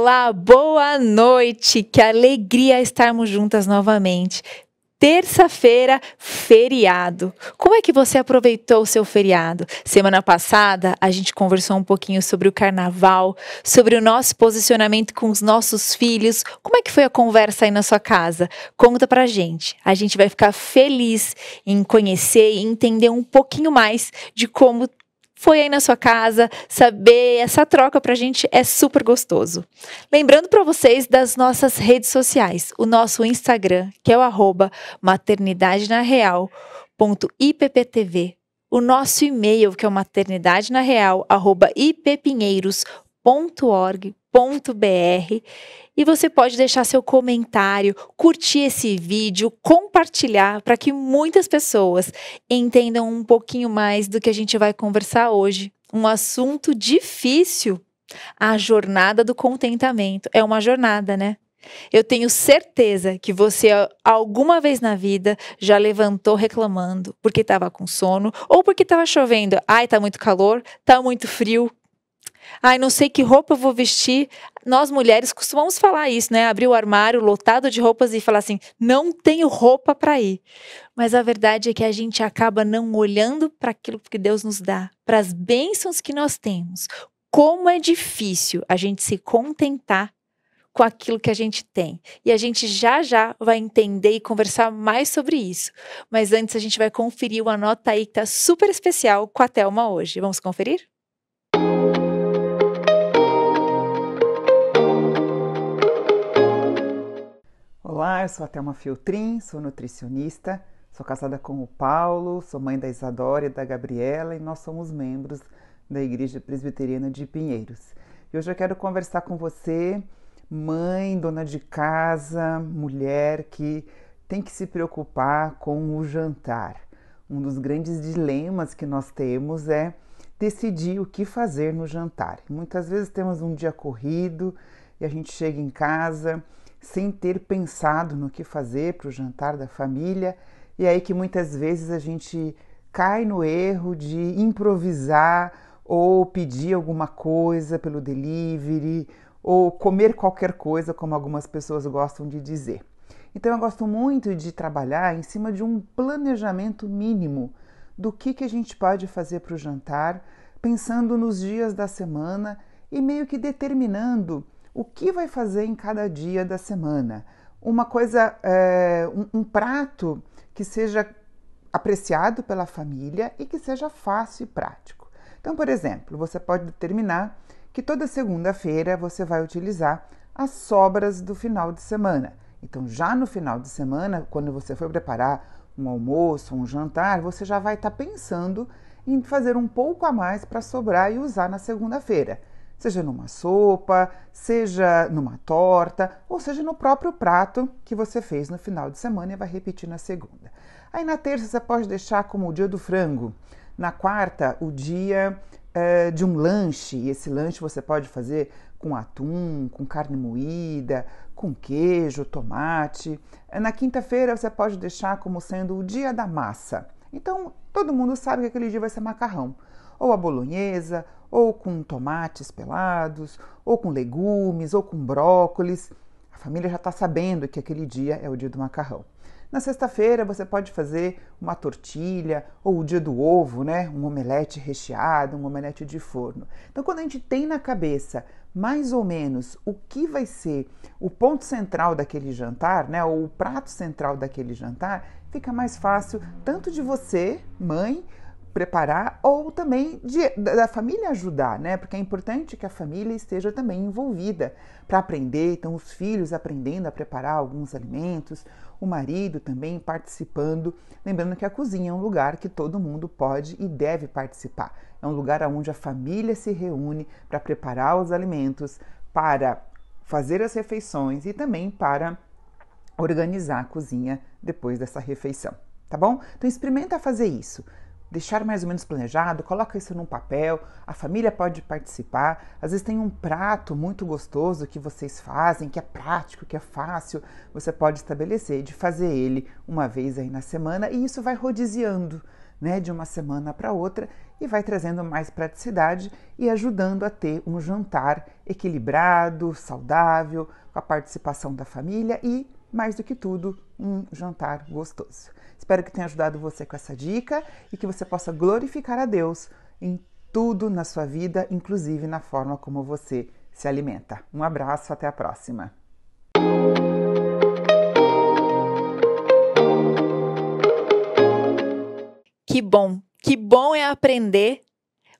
Olá, boa noite, que alegria estarmos juntas novamente. Terça-feira, feriado. Como é que você aproveitou o seu feriado? Semana passada, a gente conversou um pouquinho sobre o carnaval, sobre o nosso posicionamento com os nossos filhos. Como é que foi a conversa aí na sua casa? Conta pra gente. A gente vai ficar feliz em conhecer e entender um pouquinho mais de como foi aí na sua casa, saber essa troca pra gente é super gostoso. Lembrando pra vocês das nossas redes sociais, o nosso Instagram, que é o @maternidadenareal.ipptv, o nosso e-mail, que é o maternidadenareal@ippinheiros.org.br, e você pode deixar seu comentário, curtir esse vídeo, compartilhar para que muitas pessoas entendam um pouquinho mais do que a gente vai conversar hoje. Um assunto difícil, a jornada do contentamento. É uma jornada, né? Eu tenho certeza que você alguma vez na vida já levantou reclamando porque estava com sono ou porque estava chovendo. Ai, tá muito calor, tá muito frio. Ai, não sei que roupa eu vou vestir. Nós mulheres costumamos falar isso, né? Abrir o armário lotado de roupas e falar assim, não tenho roupa para ir. Mas a verdade é que a gente acaba não olhando para aquilo que Deus nos dá, para as bênçãos que nós temos. Como é difícil a gente se contentar com aquilo que a gente tem. E a gente já vai entender e conversar mais sobre isso. Mas antes a gente vai conferir uma nota aí que tá super especial com a Thelma hoje. Vamos conferir? Olá, eu sou a Thelma Filtrin, sou nutricionista, sou casada com o Paulo, sou mãe da Isadora e da Gabriela e nós somos membros da Igreja Presbiteriana de Pinheiros. E hoje eu quero conversar com você, mãe, dona de casa, mulher que tem que se preocupar com o jantar. Um dos grandes dilemas que nós temos é decidir o que fazer no jantar. Muitas vezes temos um dia corrido e a gente chega em casa sem ter pensado no que fazer para o jantar da família, e é aí que muitas vezes a gente cai no erro de improvisar ou pedir alguma coisa pelo delivery ou comer qualquer coisa, como algumas pessoas gostam de dizer. Então eu gosto muito de trabalhar em cima de um planejamento mínimo do que a gente pode fazer para o jantar, pensando nos dias da semana e meio que determinando o que vai fazer em cada dia da semana. Uma coisa, um prato que seja apreciado pela família e que seja fácil e prático. Então, por exemplo, você pode determinar que toda segunda-feira você vai utilizar as sobras do final de semana. Então, já no final de semana, quando você for preparar um almoço, um jantar, você já vai estar pensando em fazer um pouco a mais para sobrar e usar na segunda-feira. Seja numa sopa, seja numa torta, ou seja no próprio prato que você fez no final de semana e vai repetir na segunda. Aí na terça você pode deixar como o dia do frango, na quarta o dia de um lanche, e esse lanche você pode fazer com atum, com carne moída, com queijo, tomate. Na quinta-feira você pode deixar como sendo o dia da massa. Então todo mundo sabe que aquele dia vai ser macarrão, ou a bolonhesa, ou com tomates pelados, ou com legumes, ou com brócolis. A família já está sabendo que aquele dia é o dia do macarrão. Na sexta-feira você pode fazer uma tortilha, ou o dia do ovo, né? Um omelete recheado, um omelete de forno. Então quando a gente tem na cabeça mais ou menos o que vai ser o ponto central daquele jantar, né? Ou o prato central daquele jantar, fica mais fácil tanto de você, mãe, preparar ou também da família ajudar, né? Porque é importante que a família esteja também envolvida para aprender. Então, os filhos aprendendo a preparar alguns alimentos, o marido também participando. Lembrando que a cozinha é um lugar que todo mundo pode e deve participar. É um lugar onde a família se reúne para preparar os alimentos, para fazer as refeições e também para organizar a cozinha depois dessa refeição, tá bom? Então, experimenta fazer isso. Deixar mais ou menos planejado, coloca isso num papel, a família pode participar. Às vezes tem um prato muito gostoso que vocês fazem, que é prático, que é fácil. Você pode estabelecer de fazer ele uma vez aí na semana e isso vai rodiziando, né, de uma semana para outra, e vai trazendo mais praticidade e ajudando a ter um jantar equilibrado, saudável, com a participação da família e, mais do que tudo, um jantar gostoso. Espero que tenha ajudado você com essa dica e que você possa glorificar a Deus em tudo na sua vida, inclusive na forma como você se alimenta. Um abraço, até a próxima! Que bom! Que bom é aprender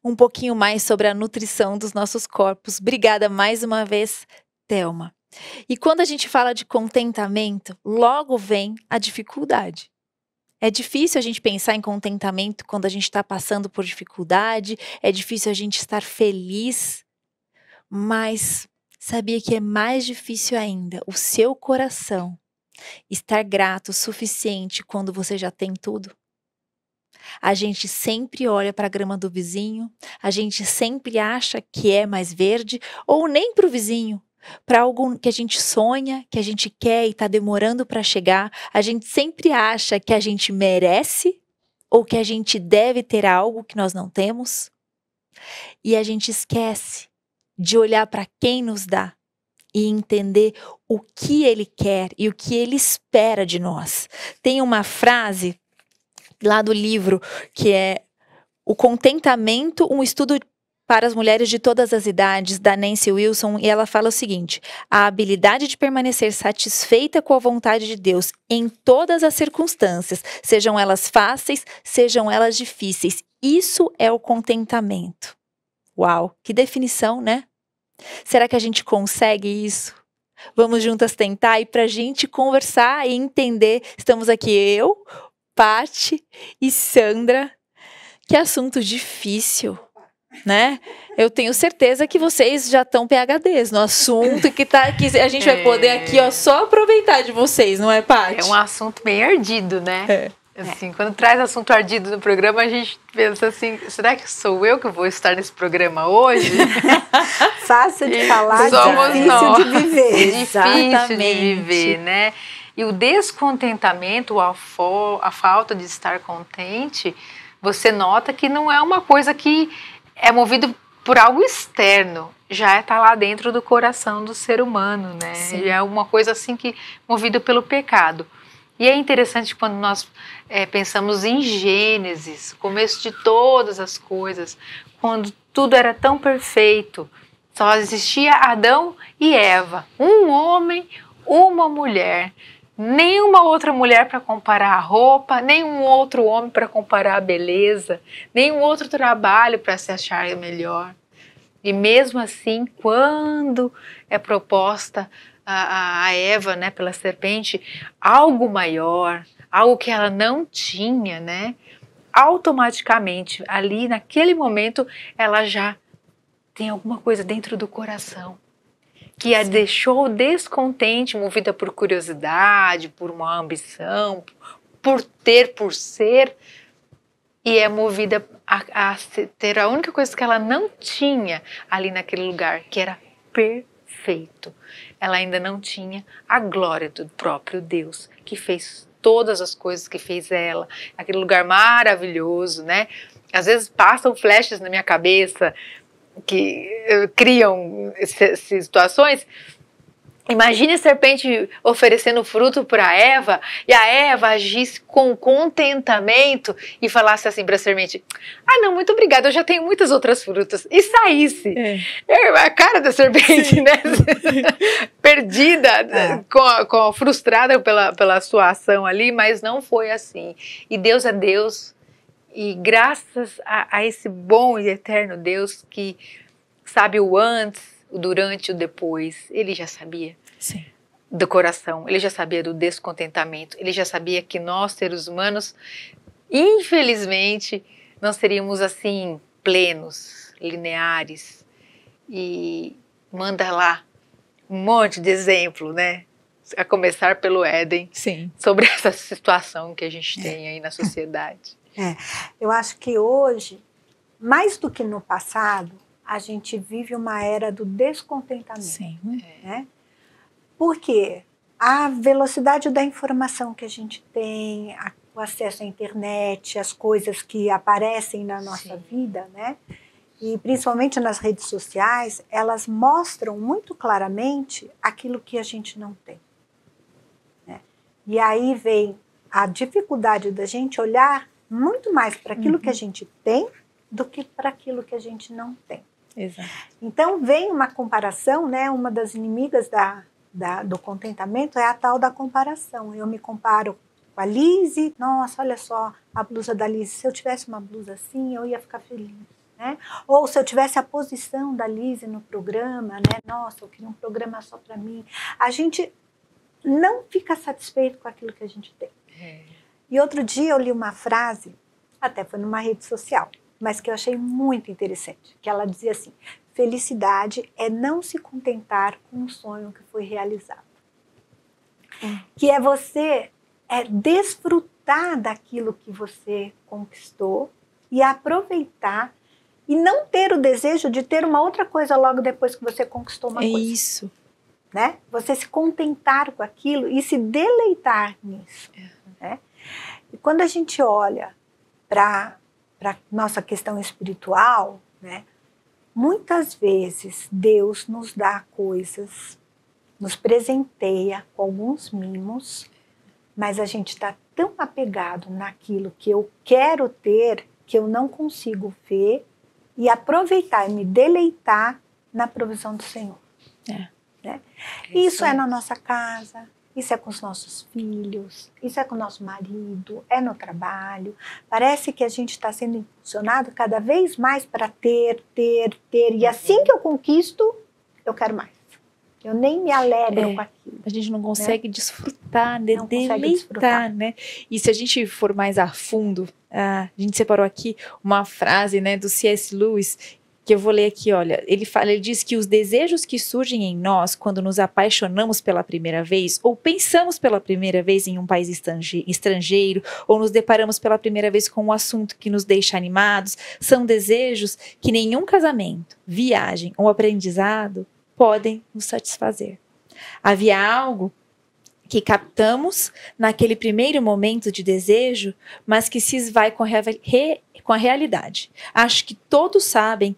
um pouquinho mais sobre a nutrição dos nossos corpos. Obrigada mais uma vez, Thelma. E quando a gente fala de contentamento, logo vem a dificuldade. É difícil a gente pensar em contentamento quando a gente está passando por dificuldade, é difícil a gente estar feliz, mas sabia que é mais difícil ainda o seu coração estar grato o suficiente quando você já tem tudo? A gente sempre olha para a grama do vizinho, a gente sempre acha que é mais verde, ou nem para o vizinho, para algo que a gente sonha, que a gente quer e está demorando para chegar, a gente sempre acha que a gente merece ou que a gente deve ter algo que nós não temos, e a gente esquece de olhar para quem nos dá e entender o que ele quer e o que ele espera de nós. Tem uma frase lá do livro, que é O Contentamento, um estudo para as mulheres de todas as idades, da Nancy Wilson, e ela fala o seguinte: a habilidade de permanecer satisfeita com a vontade de Deus em todas as circunstâncias, sejam elas fáceis, sejam elas difíceis, isso é o contentamento. Uau, que definição, né? Será que a gente consegue isso? Vamos juntas tentar, e para a gente conversar e entender, estamos aqui eu, Pati e Sandra. Que assunto difícil, né? Eu tenho certeza que vocês já estão PhDs no assunto, que a gente vai poder aqui, ó, só aproveitar de vocês, não é, Pati? É um assunto bem ardido, né? É. Assim, quando traz assunto ardido no programa, a gente pensa assim, será que sou eu que vou estar nesse programa hoje? Fácil de falar, difícil de viver. Difícil de viver, né? E o descontentamento, a falta de estar contente, você nota que não é uma coisa que é movida por algo externo, já está lá dentro do coração do ser humano, né? Sim. É uma coisa assim que movida pelo pecado. E é interessante quando nós pensamos em Gênesis, começo de todas as coisas, quando tudo era tão perfeito, só existia Adão e Eva, um homem, uma mulher. Nenhuma outra mulher para comparar a roupa, nenhum outro homem para comparar a beleza, nenhum outro trabalho para se achar melhor. E mesmo assim, quando é proposta a Eva, né, pela serpente, algo maior, algo que ela não tinha, né, automaticamente, ali naquele momento, ela já tem alguma coisa dentro do coração que a deixou descontente, movida por curiosidade, por uma ambição, por ter, por ser, e é movida a ter a única coisa que ela não tinha ali naquele lugar, que era perfeito. Ela ainda não tinha a glória do próprio Deus, que fez todas as coisas, que fez ela, aquele lugar maravilhoso, né? Às vezes passam flashes na minha cabeça, que criam situações. Imagine a serpente oferecendo fruto para Eva e a Eva agisse com contentamento e falasse assim para a serpente: ah, não, muito obrigada, eu já tenho muitas outras frutas, e saísse. É a cara da serpente, né? Perdida, frustrada pela sua ação ali, mas não foi assim. E Deus é Deus. E graças a esse bom e eterno Deus que sabe o antes, o durante e o depois, ele já sabia. Sim. Do coração, ele já sabia do descontentamento, ele já sabia que nós, seres humanos, infelizmente, não seríamos assim, plenos, lineares. E manda lá um monte de exemplo, né? A começar pelo Éden. Sim. Sobre essa situação que a gente tem aí na sociedade. Eu acho que hoje, mais do que no passado, a gente vive uma era do descontentamento. Sim. Né? Porque a velocidade da informação que a gente tem, o acesso à internet, as coisas que aparecem na nossa vida, né? E principalmente nas redes sociais, elas mostram muito claramente aquilo que a gente não tem, né? E aí vem a dificuldade da gente olhar muito mais para aquilo que a gente tem do que para aquilo que a gente não tem. Exato. Então vem uma comparação, né? Uma das inimigas do contentamento é a tal da comparação. Eu me comparo com a Lizzy, nossa, olha só a blusa da Lizzy, se eu tivesse uma blusa assim eu ia ficar feliz, né? Ou se eu tivesse a posição da Lizzy no programa, né? Nossa, eu queria um programa só para mim. A gente não fica satisfeito com aquilo que a gente tem. É. E outro dia eu li uma frase, até foi numa rede social, mas que eu achei muito interessante, que ela dizia assim: felicidade é não se contentar com um sonho que foi realizado. Que é você desfrutar daquilo que você conquistou e aproveitar e não ter o desejo de ter uma outra coisa logo depois que você conquistou uma coisa. É isso. Né? Você se contentar com aquilo e se deleitar nisso. É. Né? E quando a gente olha para nossa questão espiritual, né? Muitas vezes Deus nos dá coisas, nos presenteia com alguns mimos, mas a gente está tão apegado naquilo que eu quero ter, que eu não consigo ver e aproveitar e me deleitar na provisão do Senhor. É. Né? Isso é na nossa casa, isso é com os nossos filhos, isso é com o nosso marido, é no trabalho. Parece que a gente está sendo impulsionado cada vez mais para ter. E assim que eu conquisto, eu quero mais. Eu nem me alegro com aquilo. A gente não consegue, né? Desfrutar, não deleitar, consegue desfrutar, né? E se a gente for mais a fundo, a gente separou aqui uma frase, né, do C.S. Lewis, que eu vou ler aqui, olha, ele diz que os desejos que surgem em nós quando nos apaixonamos pela primeira vez ou pensamos pela primeira vez em um país estrangeiro ou nos deparamos pela primeira vez com um assunto que nos deixa animados, são desejos que nenhum casamento, viagem ou aprendizado podem nos satisfazer. Havia algo que captamos naquele primeiro momento de desejo, mas que se esvai com a realidade. Acho que todos sabem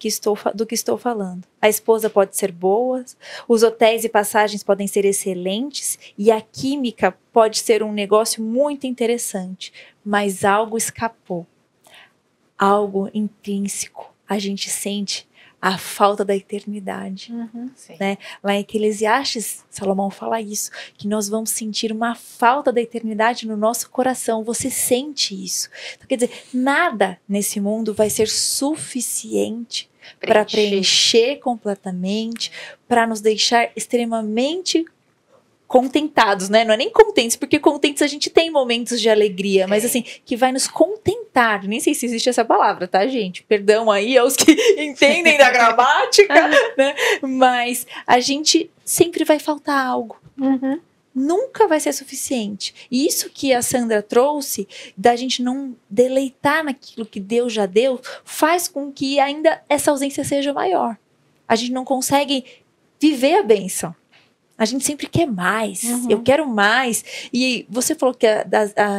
do que estou falando. A esposa pode ser boa, os hotéis e passagens podem ser excelentes e a química pode ser um negócio muito interessante, mas algo escapou. Algo intrínseco. A gente sente a falta da eternidade, né? Lá em Eclesiastes, Salomão fala isso, que nós vamos sentir uma falta da eternidade no nosso coração. Você sente isso. Então, quer dizer, nada nesse mundo vai ser suficiente para preencher completamente, para nos deixar extremamente contentados, né? Não é nem contentes, porque contentes a gente tem momentos de alegria, mas assim, que vai nos contentar. Nem sei se existe essa palavra, tá, gente? Perdão aí aos que entendem da gramática, né? Mas a gente sempre vai faltar algo. Nunca vai ser suficiente. E isso que a Sandra trouxe, da gente não deleitar naquilo que Deus já deu, faz com que ainda essa ausência seja maior. A gente não consegue viver a bênção. A gente sempre quer mais, eu quero mais. E você falou que a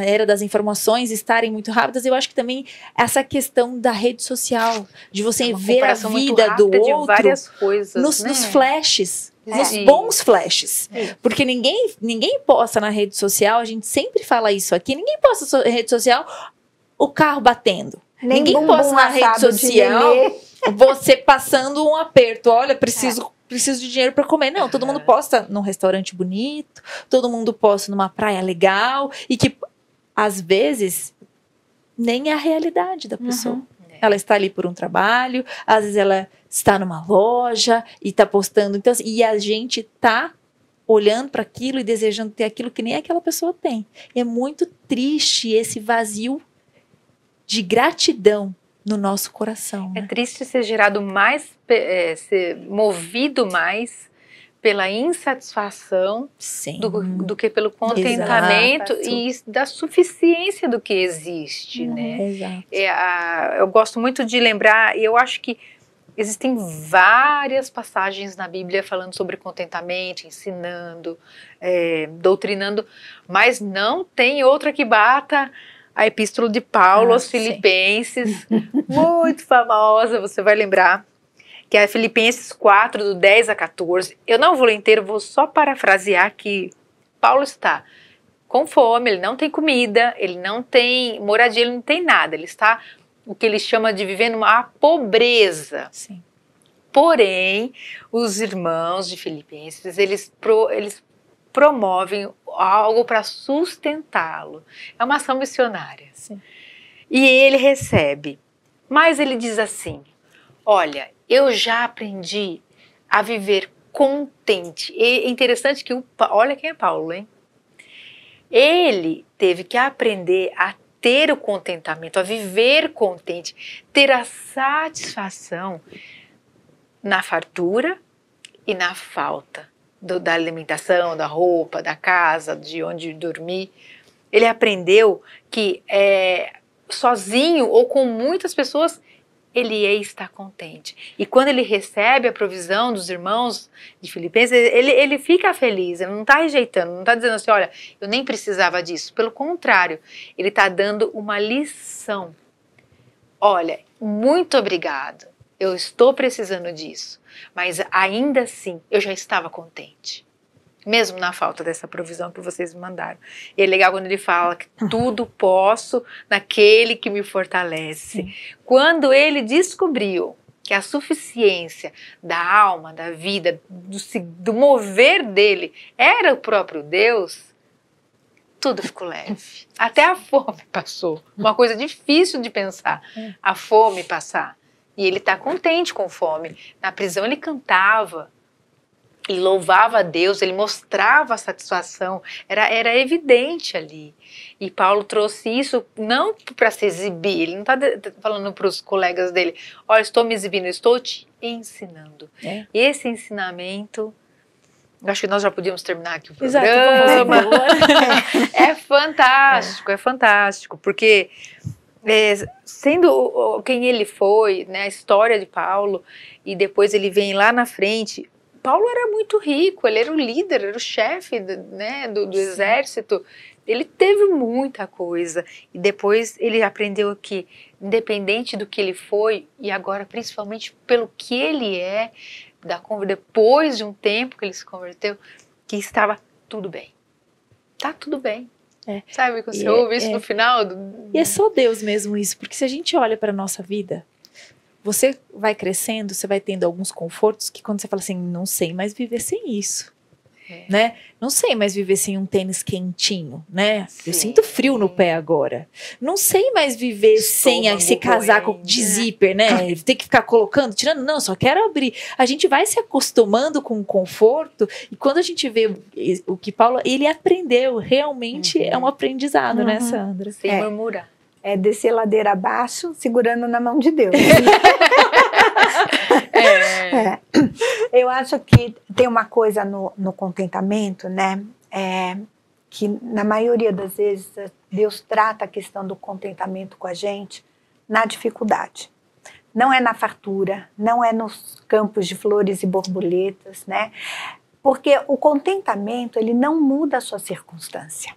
era das informações estarem muito rápidas, eu acho que também essa questão da rede social, de você ver a vida do outro, várias coisas, né? Nos flashes, nos bons flashes. Porque ninguém posta na rede social, a gente sempre fala isso aqui, ninguém posta na rede social o carro batendo. Ninguém posta na rede social você passando um aperto, olha, preciso de dinheiro para comer. Não, todo mundo posta num restaurante bonito, todo mundo posta numa praia legal, e que, às vezes, nem é a realidade da pessoa. Ela está ali por um trabalho, às vezes ela está numa loja e está postando. Então, e a gente está olhando para aquilo e desejando ter aquilo que nem aquela pessoa tem. E é muito triste esse vazio de gratidão no nosso coração. É, né? Triste ser gerado mais, ser movido mais pela insatisfação do que pelo contentamento. Exato. E da suficiência do que existe, né? Exato. Eu gosto muito de lembrar, e eu acho que existem várias passagens na Bíblia falando sobre contentamento, ensinando, doutrinando, mas não tem outra que bata a epístola de Paulo aos Filipenses, muito famosa, você vai lembrar, que é Filipenses 4, do 10 a 14. Eu não vou ler inteiro, vou só parafrasear que Paulo está com fome, ele não tem comida, ele não tem moradia, ele não tem nada, ele está, o que ele chama de vivendo uma pobreza. Sim. Porém, os irmãos de Filipenses, eles promovem algo para sustentá-lo. É uma ação missionária. Sim. E ele recebe. Mas ele diz assim, olha, eu já aprendi a viver contente. É interessante que, olha quem é Paulo, hein? Ele teve que aprender a ter o contentamento, a viver contente, ter a satisfação na fartura e na falta da alimentação, da roupa, da casa, de onde dormir. Ele aprendeu que sozinho ou com muitas pessoas, ele está contente. E quando ele recebe a provisão dos irmãos de Filipenses, ele fica feliz, ele não está rejeitando, não está dizendo assim, olha, eu nem precisava disso. Pelo contrário, ele está dando uma lição. Olha, muito obrigado, eu estou precisando disso. Mas ainda assim, eu já estava contente. Mesmo na falta dessa provisão que vocês me mandaram. E é legal quando ele fala que tudo posso naquele que me fortalece. Sim. Quando ele descobriu que a suficiência da alma, da vida, do mover dele era o próprio Deus, tudo ficou leve. Até a fome passou. Uma coisa difícil de pensar. A fome passar. E ele está contente com fome. Na prisão ele cantava. Ele louvava a Deus, ele mostrava a satisfação, era evidente ali. E Paulo trouxe isso não para se exibir, ele não está falando para os colegas dele, olha, estou me exibindo, estou te ensinando. É. Esse ensinamento, acho que nós já podíamos terminar aqui o programa. Exato, é fantástico, porque sendo quem ele foi, né, a história de Paulo, e depois ele vem lá na frente. Paulo era muito rico, ele era o líder, era o chefe, né, do exército. Ele teve muita coisa. E depois ele aprendeu que, independente do que ele foi, e agora principalmente pelo que ele é, depois de um tempo que ele se converteu, que estava tudo bem. Tá tudo bem. É. Sabe, quando você ouve isso no final... E é só Deus mesmo isso, porque se a gente olha para a nossa vida... Você vai crescendo, você vai tendo alguns confortos que quando você fala assim, não sei mais viver sem isso, né? Não sei mais viver sem um tênis quentinho, né? Sim. Eu sinto frio no pé agora. Não sei mais viver sem esse casaco de zíper, né? Tem que ficar colocando, tirando. Não, só quero abrir. A gente vai se acostumando com o conforto e quando a gente vê o que Paulo, ele aprendeu. Realmente é um aprendizado, né, Sandra? Sem murmurar. É descer ladeira abaixo, segurando na mão de Deus. Eu acho que tem uma coisa no contentamento, né? Que na maioria das vezes Deus trata a questão do contentamento com a gente na dificuldade. Não é na fartura, não é nos campos de flores e borboletas, né? Porque o contentamento, ele não muda a sua circunstância.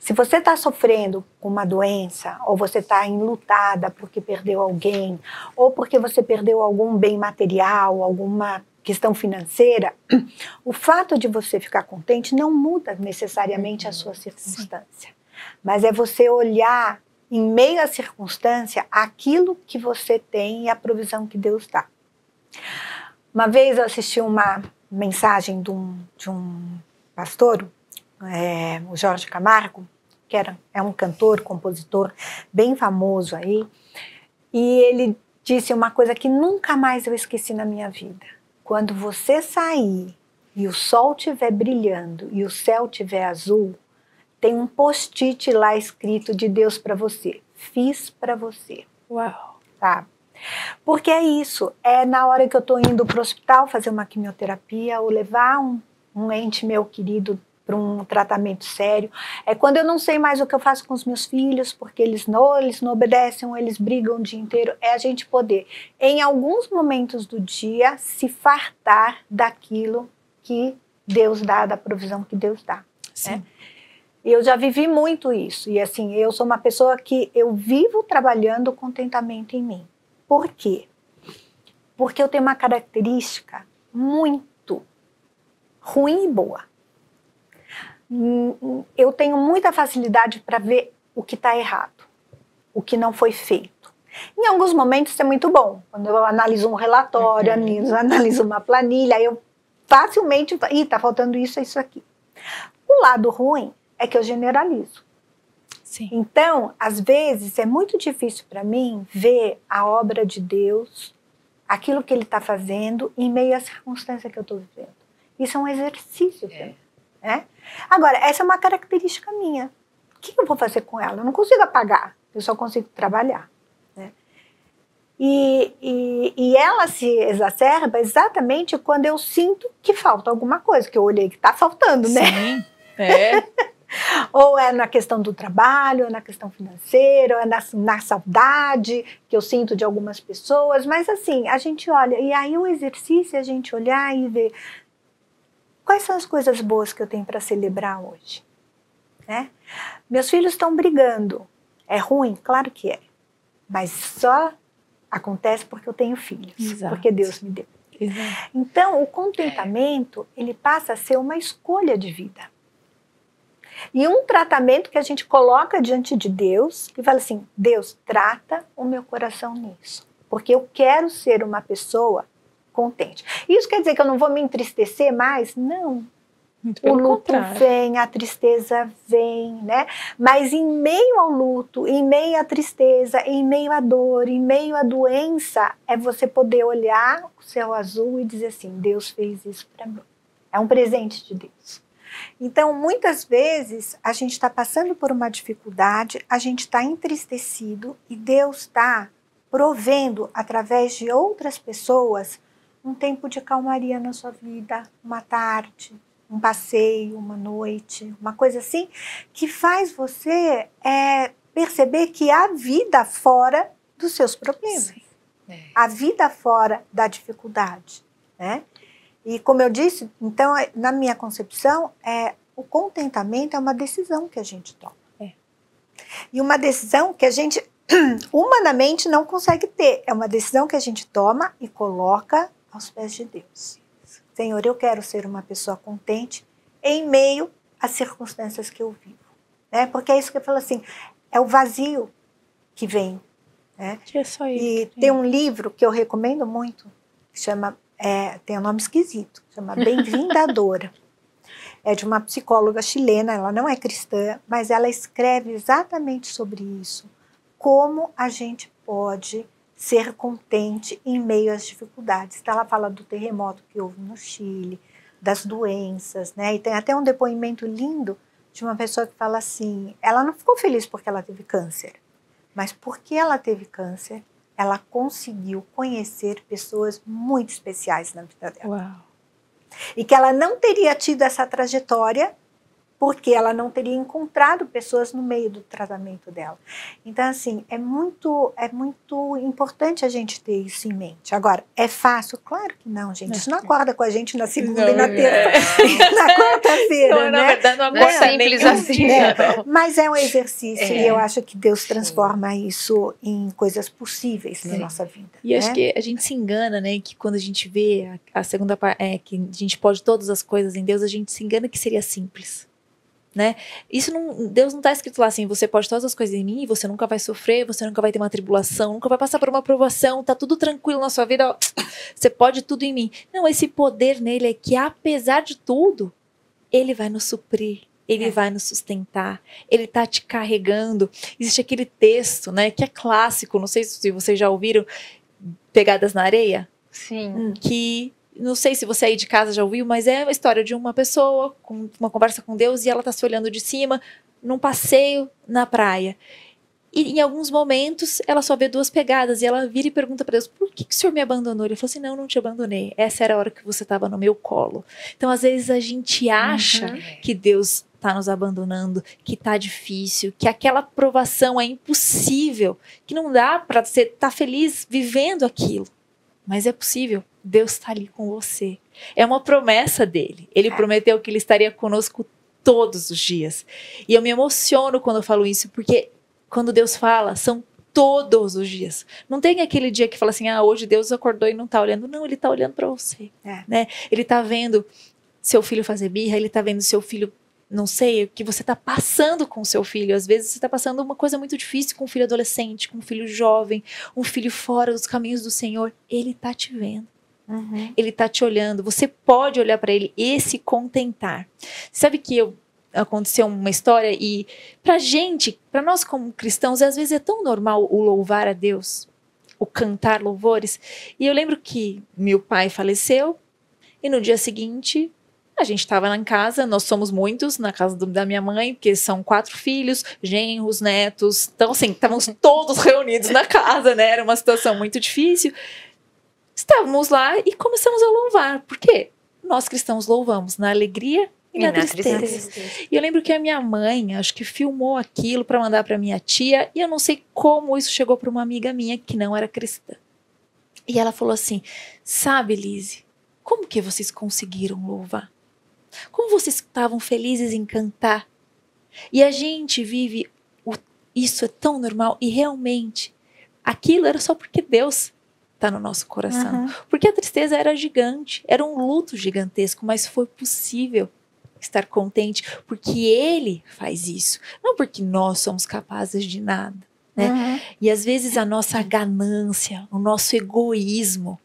Se você está sofrendo com uma doença, ou você está enlutada porque perdeu alguém, ou porque você perdeu algum bem material, alguma questão financeira, o fato de você ficar contente não muda necessariamente a sua circunstância. Mas é você olhar, em meio à circunstância, aquilo que você tem e a provisão que Deus dá. Uma vez eu assisti uma mensagem de um pastor, o Jorge Camargo, que é um cantor, compositor bem famoso aí, e ele disse uma coisa que nunca mais eu esqueci na minha vida: quando você sair e o sol estiver brilhando e o céu estiver azul, tem um post-it lá escrito de Deus para você, fiz para você. Uau! Tá? Porque é isso, é na hora que eu estou indo para o hospital fazer uma quimioterapia ou levar um ente meu querido para um tratamento sério, é quando eu não sei mais o que eu faço com os meus filhos, porque eles não obedecem, eles brigam o dia inteiro, é a gente poder, em alguns momentos do dia, se fartar daquilo que Deus dá, da provisão que Deus dá. Sim. Né? E eu já vivi muito isso. E assim, eu sou uma pessoa que eu vivo trabalhando contentamento em mim. Por quê? Porque eu tenho uma característica muito ruim e boa. Eu tenho muita facilidade para ver o que está errado, o que não foi feito. Em alguns momentos isso é muito bom. Quando eu analiso um relatório, analiso uma planilha, eu facilmente... Ih, está faltando isso, é isso aqui. O lado ruim é que eu generalizo. Sim. Então, às vezes, é muito difícil para mim ver a obra de Deus, aquilo que Ele está fazendo, em meio à circunstância que eu estou vivendo. Isso é um exercício para mim. É? Agora, essa é uma característica minha. O que eu vou fazer com ela? Eu não consigo apagar, eu só consigo trabalhar, né? E ela se exacerba exatamente quando eu sinto que falta alguma coisa, que eu olhei que está faltando, né? Sim, é. Ou é na questão do trabalho, ou é na questão financeira, ou é na saudade que eu sinto de algumas pessoas, mas assim, a gente olha, e aí o exercício é a gente olhar e ver... Quais são as coisas boas que eu tenho para celebrar hoje? Né? Meus filhos estão brigando. É ruim? Claro que é. Mas só acontece porque eu tenho filhos. Exato. Porque Deus me deu. Exato. Então, o contentamento, ele passa a ser uma escolha de vida. E um tratamento que a gente coloca diante de Deus e fala assim, Deus, trata o meu coração nisso. Porque eu quero ser uma pessoa contente. Isso quer dizer que eu não vou me entristecer mais? Não. O luto vem, a tristeza vem, né? Mas em meio ao luto, em meio à tristeza, em meio à dor, em meio à doença, é você poder olhar o céu azul e dizer assim, Deus fez isso para mim. É um presente de Deus. Então, muitas vezes, a gente está passando por uma dificuldade, a gente está entristecido e Deus está provendo, através de outras pessoas, um tempo de calmaria na sua vida, uma tarde, um passeio, uma noite, uma coisa assim, que faz você perceber que há vida fora dos seus problemas. É. A vida fora da dificuldade, né? E como eu disse, então, na minha concepção, o contentamento é uma decisão que a gente toma. É. E uma decisão que a gente humanamente não consegue ter. É uma decisão que a gente toma e coloca aos pés de Deus. Senhor, eu quero ser uma pessoa contente em meio às circunstâncias que eu vivo, né? Porque é isso que eu falo assim, é o vazio que vem, né? É só isso. E tem um livro que eu recomendo muito, que chama, tem um nome esquisito, chama Bem-vinda, Adora. É de uma psicóloga chilena, ela não é cristã, mas ela escreve exatamente sobre isso, como a gente pode ser contente em meio às dificuldades. Então, ela fala do terremoto que houve no Chile, das doenças, né? E tem até um depoimento lindo de uma pessoa que fala assim, ela não ficou feliz porque ela teve câncer, mas porque ela teve câncer, ela conseguiu conhecer pessoas muito especiais na vida dela. Uau. E que ela não teria tido essa trajetória porque ela não teria encontrado pessoas no meio do tratamento dela. Então, assim, é muito importante a gente ter isso em mente. Agora, é fácil? Claro que não, gente. Isso não acorda com a gente na segunda e na terça, na quarta-feira, né? Na verdade, não acorda simples assim. Né? Mas é um exercício e eu acho que Deus transforma isso em coisas possíveis na nossa vida. E acho que a gente se engana, né? Que quando a gente vê a segunda parte, que a gente pode todas as coisas em Deus, a gente se engana que seria simples. Né? Isso não, Deus não está escrito lá assim, você pode todas as coisas em mim, você nunca vai sofrer, você nunca vai ter uma tribulação, nunca vai passar por uma provação, tá tudo tranquilo na sua vida, ó, você pode tudo em mim. Não, esse poder nele é que apesar de tudo, ele vai nos suprir, ele vai nos sustentar, ele tá te carregando. Existe aquele texto, né, que é clássico, não sei se vocês já ouviram, Pegadas na Areia? Sim. Que... Não sei se você aí de casa já ouviu, mas é a história de uma pessoa, com uma conversa com Deus, e ela está se olhando de cima, num passeio na praia. E em alguns momentos, ela só vê duas pegadas, e ela vira e pergunta para Deus, por que o Senhor me abandonou? Ele falou assim, não, não te abandonei, essa era a hora que você estava no meu colo. Então, às vezes, a gente acha que Deus está nos abandonando, que está difícil, que aquela provação é impossível, que não dá para você estar feliz vivendo aquilo. Mas é possível, Deus está ali com você. É uma promessa dele. Ele prometeu que ele estaria conosco todos os dias. E eu me emociono quando eu falo isso, porque quando Deus fala, são todos os dias. Não tem aquele dia que fala assim, ah, hoje Deus acordou e não tá olhando. Não, ele tá olhando para você, né? Ele tá vendo seu filho fazer birra, ele tá vendo seu filho, não sei, o que você tá passando com seu filho. Às vezes você tá passando uma coisa muito difícil com um filho adolescente, com um filho jovem, um filho fora dos caminhos do Senhor. Ele tá te vendo. Uhum. Ele tá te olhando. Você pode olhar para ele e se contentar. Sabe que aconteceu uma história e pra gente, pra nós como cristãos, às vezes é tão normal o louvar a Deus, o cantar louvores. E eu lembro que meu pai faleceu e no dia seguinte a gente estava em casa, nós somos muitos na casa da minha mãe, porque são 4 filhos, genros, netos. Então assim, estávamos todos reunidos na casa, né? Era uma situação muito difícil. Estávamos lá e começamos a louvar, porque nós cristãos louvamos na alegria e na tristeza. E eu lembro que a minha mãe, acho que filmou aquilo para mandar para minha tia, e eu não sei como isso chegou para uma amiga minha que não era cristã. E ela falou assim, sabe, Lise, como que vocês conseguiram louvar? Como vocês estavam felizes em cantar? E a gente vive, isso é tão normal, e realmente, aquilo era só porque Deus tá no nosso coração. Uhum. Porque a tristeza era gigante, era um luto gigantesco, mas foi possível estar contente, porque ele faz isso, não porque nós somos capazes de nada, né? Uhum. E às vezes a nossa ganância, o nosso egoísmo,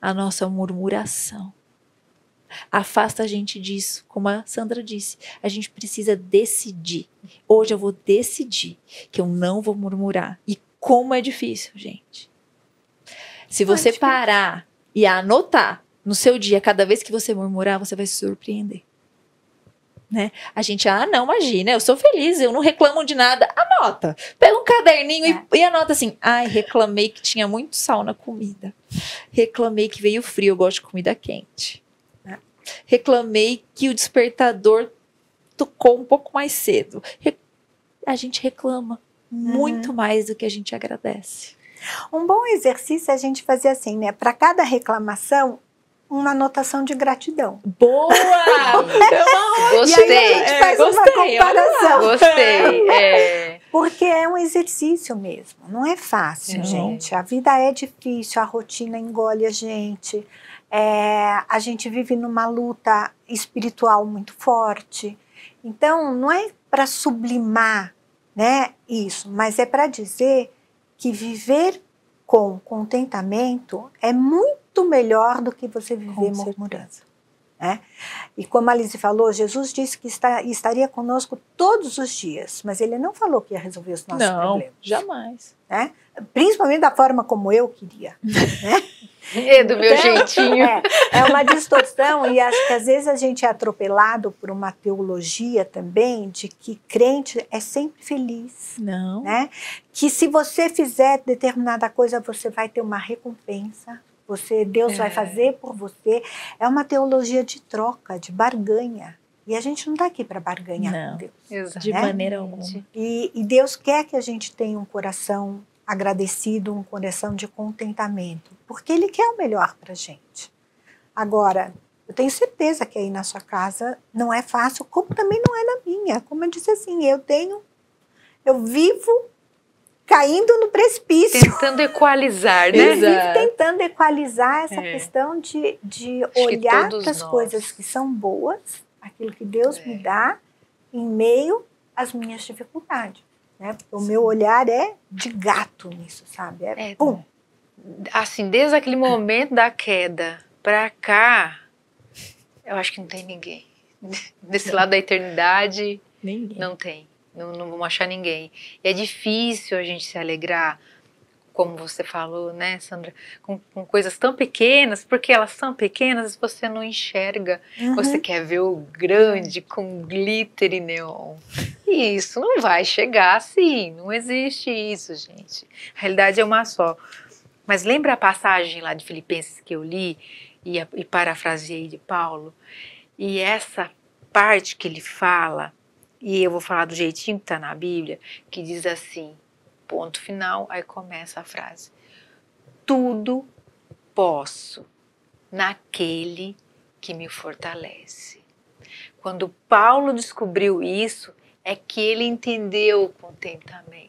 a nossa murmuração, afasta a gente disso, como a Sandra disse, a gente precisa decidir. Hoje eu vou decidir que eu não vou murmurar. E como é difícil, gente. Se você parar e anotar no seu dia, cada vez que você murmurar, você vai se surpreender, né? A gente, ah, não, imagina, eu sou feliz, eu não reclamo de nada. Anota, pega um caderninho e anota assim, ai, reclamei que tinha muito sal na comida, reclamei que veio frio, eu gosto de comida quente, reclamei que o despertador tocou um pouco mais cedo. A gente reclama muito mais do que a gente agradece. Um bom exercício é a gente fazer assim, né? Para cada reclamação, uma anotação de gratidão. Boa! Gostei! E aí a gente faz uma comparação. Gostei! Porque é um exercício mesmo. Não é fácil, gente. A vida é difícil, a rotina engole a gente. A gente vive numa luta espiritual muito forte. Então, não é para sublimar, né, isso, mas é para dizer que viver com contentamento é muito melhor do que você viver murmurando, né? E como a Lise falou, Jesus disse que estaria conosco todos os dias, mas ele não falou que ia resolver os nossos problemas. Não, jamais. Né? Principalmente da forma como eu queria, né? Do meu jeitinho. É uma distorção, e acho que às vezes a gente é atropelado por uma teologia também de que crente é sempre feliz. Não. Né? Que se você fizer determinada coisa, você vai ter uma recompensa. Deus vai fazer por você. É uma teologia de troca, de barganha. E a gente não está aqui para barganhar com Deus. Exato. De maneira alguma. E Deus quer que a gente tenha um coração agradecido, um coração de contentamento, porque ele quer o melhor para a gente. Agora, eu tenho certeza que aí na sua casa não é fácil, como também não é na minha. Como eu disse assim, eu vivo caindo no precipício. Tentando equalizar, né? Exato. Tentando equalizar essa questão de olhar para as coisas que são boas, aquilo que Deus me dá, em meio às minhas dificuldades. Né? O meu olhar é de gato nisso, sabe? Pum. Assim, desde aquele momento da queda pra cá, eu acho que não tem ninguém. Desse lado da eternidade, ninguém. Não tem. Não vamos achar ninguém. E é difícil a gente se alegrar, como você falou, né, Sandra? Com coisas tão pequenas, porque elas são pequenas, você não enxerga. Uhum. Você quer ver o grande com glitter e neon. E isso não vai chegar assim, não existe isso, gente. A realidade é uma só. Mas lembra a passagem lá de Filipenses que eu li e parafraseei de Paulo? E essa parte que ele fala, e eu vou falar do jeitinho que está na Bíblia, que diz assim, ponto final, aí começa a frase. Tudo posso naquele que me fortalece. Quando Paulo descobriu isso, é que ele entendeu o contentamento,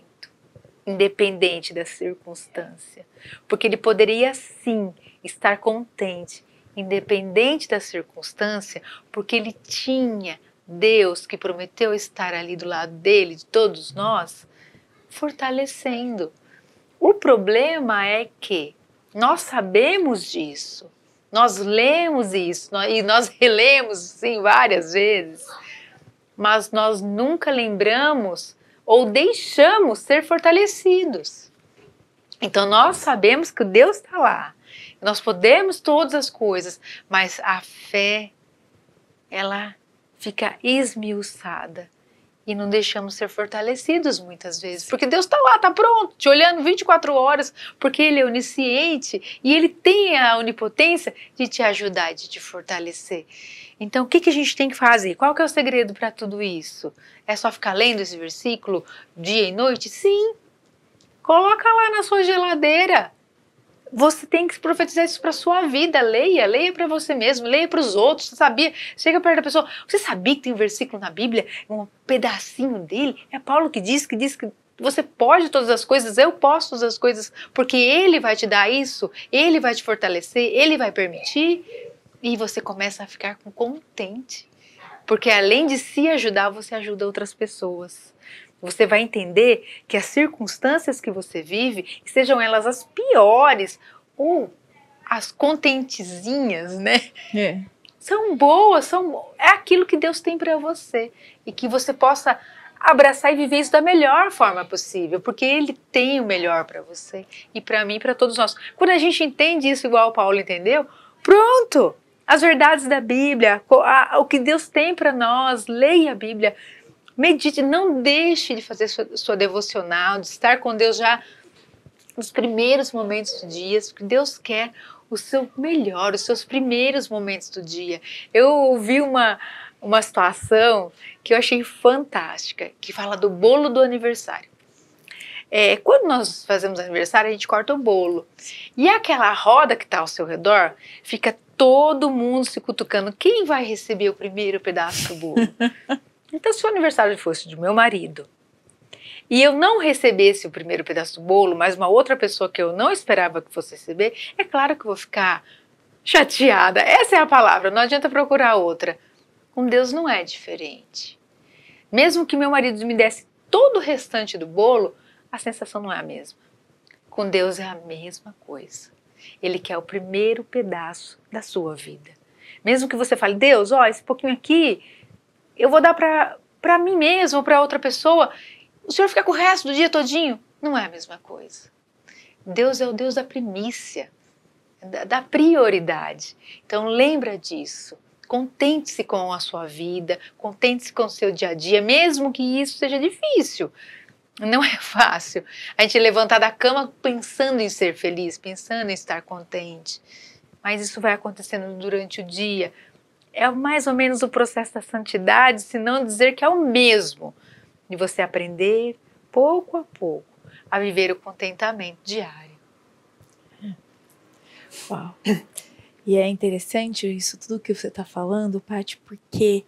independente da circunstância. Porque ele poderia sim estar contente, independente da circunstância, porque ele tinha Deus, que prometeu estar ali do lado dele, de todos nós, fortalecendo. O problema é que nós sabemos disso, nós lemos isso e nós relemos sim várias vezes, mas nós nunca lembramos ou deixamos ser fortalecidos. Então nós sabemos que Deus está lá, nós podemos todas as coisas, mas a fé, ela fica esmiuçada e não deixamos ser fortalecidos muitas vezes, porque Deus está lá, está pronto, te olhando 24 horas, porque Ele é onisciente e Ele tem a onipotência de te ajudar, de te fortalecer. Então, o que que a gente tem que fazer? Qual que é o segredo para tudo isso? É só ficar lendo esse versículo dia e noite? Sim, coloca lá na sua geladeira. Você tem que profetizar isso para a sua vida. Leia, leia para você mesmo, leia para os outros. Você sabia? Chega perto da pessoa. Você sabia que tem um versículo na Bíblia, um pedacinho dele? É Paulo que diz que você pode todas as coisas, eu posso todas as coisas, porque Ele vai te dar isso, Ele vai te fortalecer, Ele vai permitir. E você começa a ficar contente, porque além de se ajudar, você ajuda outras pessoas. Você vai entender que as circunstâncias que você vive, sejam elas as piores ou as contentezinhas, né? É. São boas, é aquilo que Deus tem para você. E que você possa abraçar e viver isso da melhor forma possível, porque Ele tem o melhor para você e para mim e para todos nós. Quando a gente entende isso igual o Paulo entendeu, pronto! As verdades da Bíblia, o que Deus tem para nós, leia a Bíblia. Medite, não deixe de fazer sua devocional, de estar com Deus já nos primeiros momentos do dia, porque Deus quer o seu melhor, os seus primeiros momentos do dia. Eu ouvi uma situação que eu achei fantástica, que fala do bolo do aniversário. Quando nós fazemos aniversário, a gente corta o bolo. E aquela roda que está ao seu redor, fica todo mundo se cutucando. Quem vai receber o primeiro pedaço do bolo? Então, se o aniversário fosse de meu marido e eu não recebesse o primeiro pedaço do bolo, mas uma outra pessoa que eu não esperava que fosse receber, é claro que eu vou ficar chateada. Essa é a palavra, não adianta procurar outra. Com Deus não é diferente. Mesmo que meu marido me desse todo o restante do bolo, a sensação não é a mesma. Com Deus é a mesma coisa. Ele quer o primeiro pedaço da sua vida. Mesmo que você fale, Deus, ó, esse pouquinho aqui, eu vou dar para mim mesmo, para outra pessoa. O Senhor fica com o resto do dia todinho? Não é a mesma coisa. Deus é o Deus da primícia, da prioridade. Então lembra disso. Contente-se com a sua vida, contente-se com o seu dia a dia, mesmo que isso seja difícil. Não é fácil. A gente levantar da cama pensando em ser feliz, pensando em estar contente. Mas isso vai acontecendo durante o dia. É mais ou menos o processo da santidade, se não dizer que é o mesmo, de você aprender, pouco a pouco, a viver o contentamento diário. Uau! E é interessante isso tudo que você está falando, Paty, porque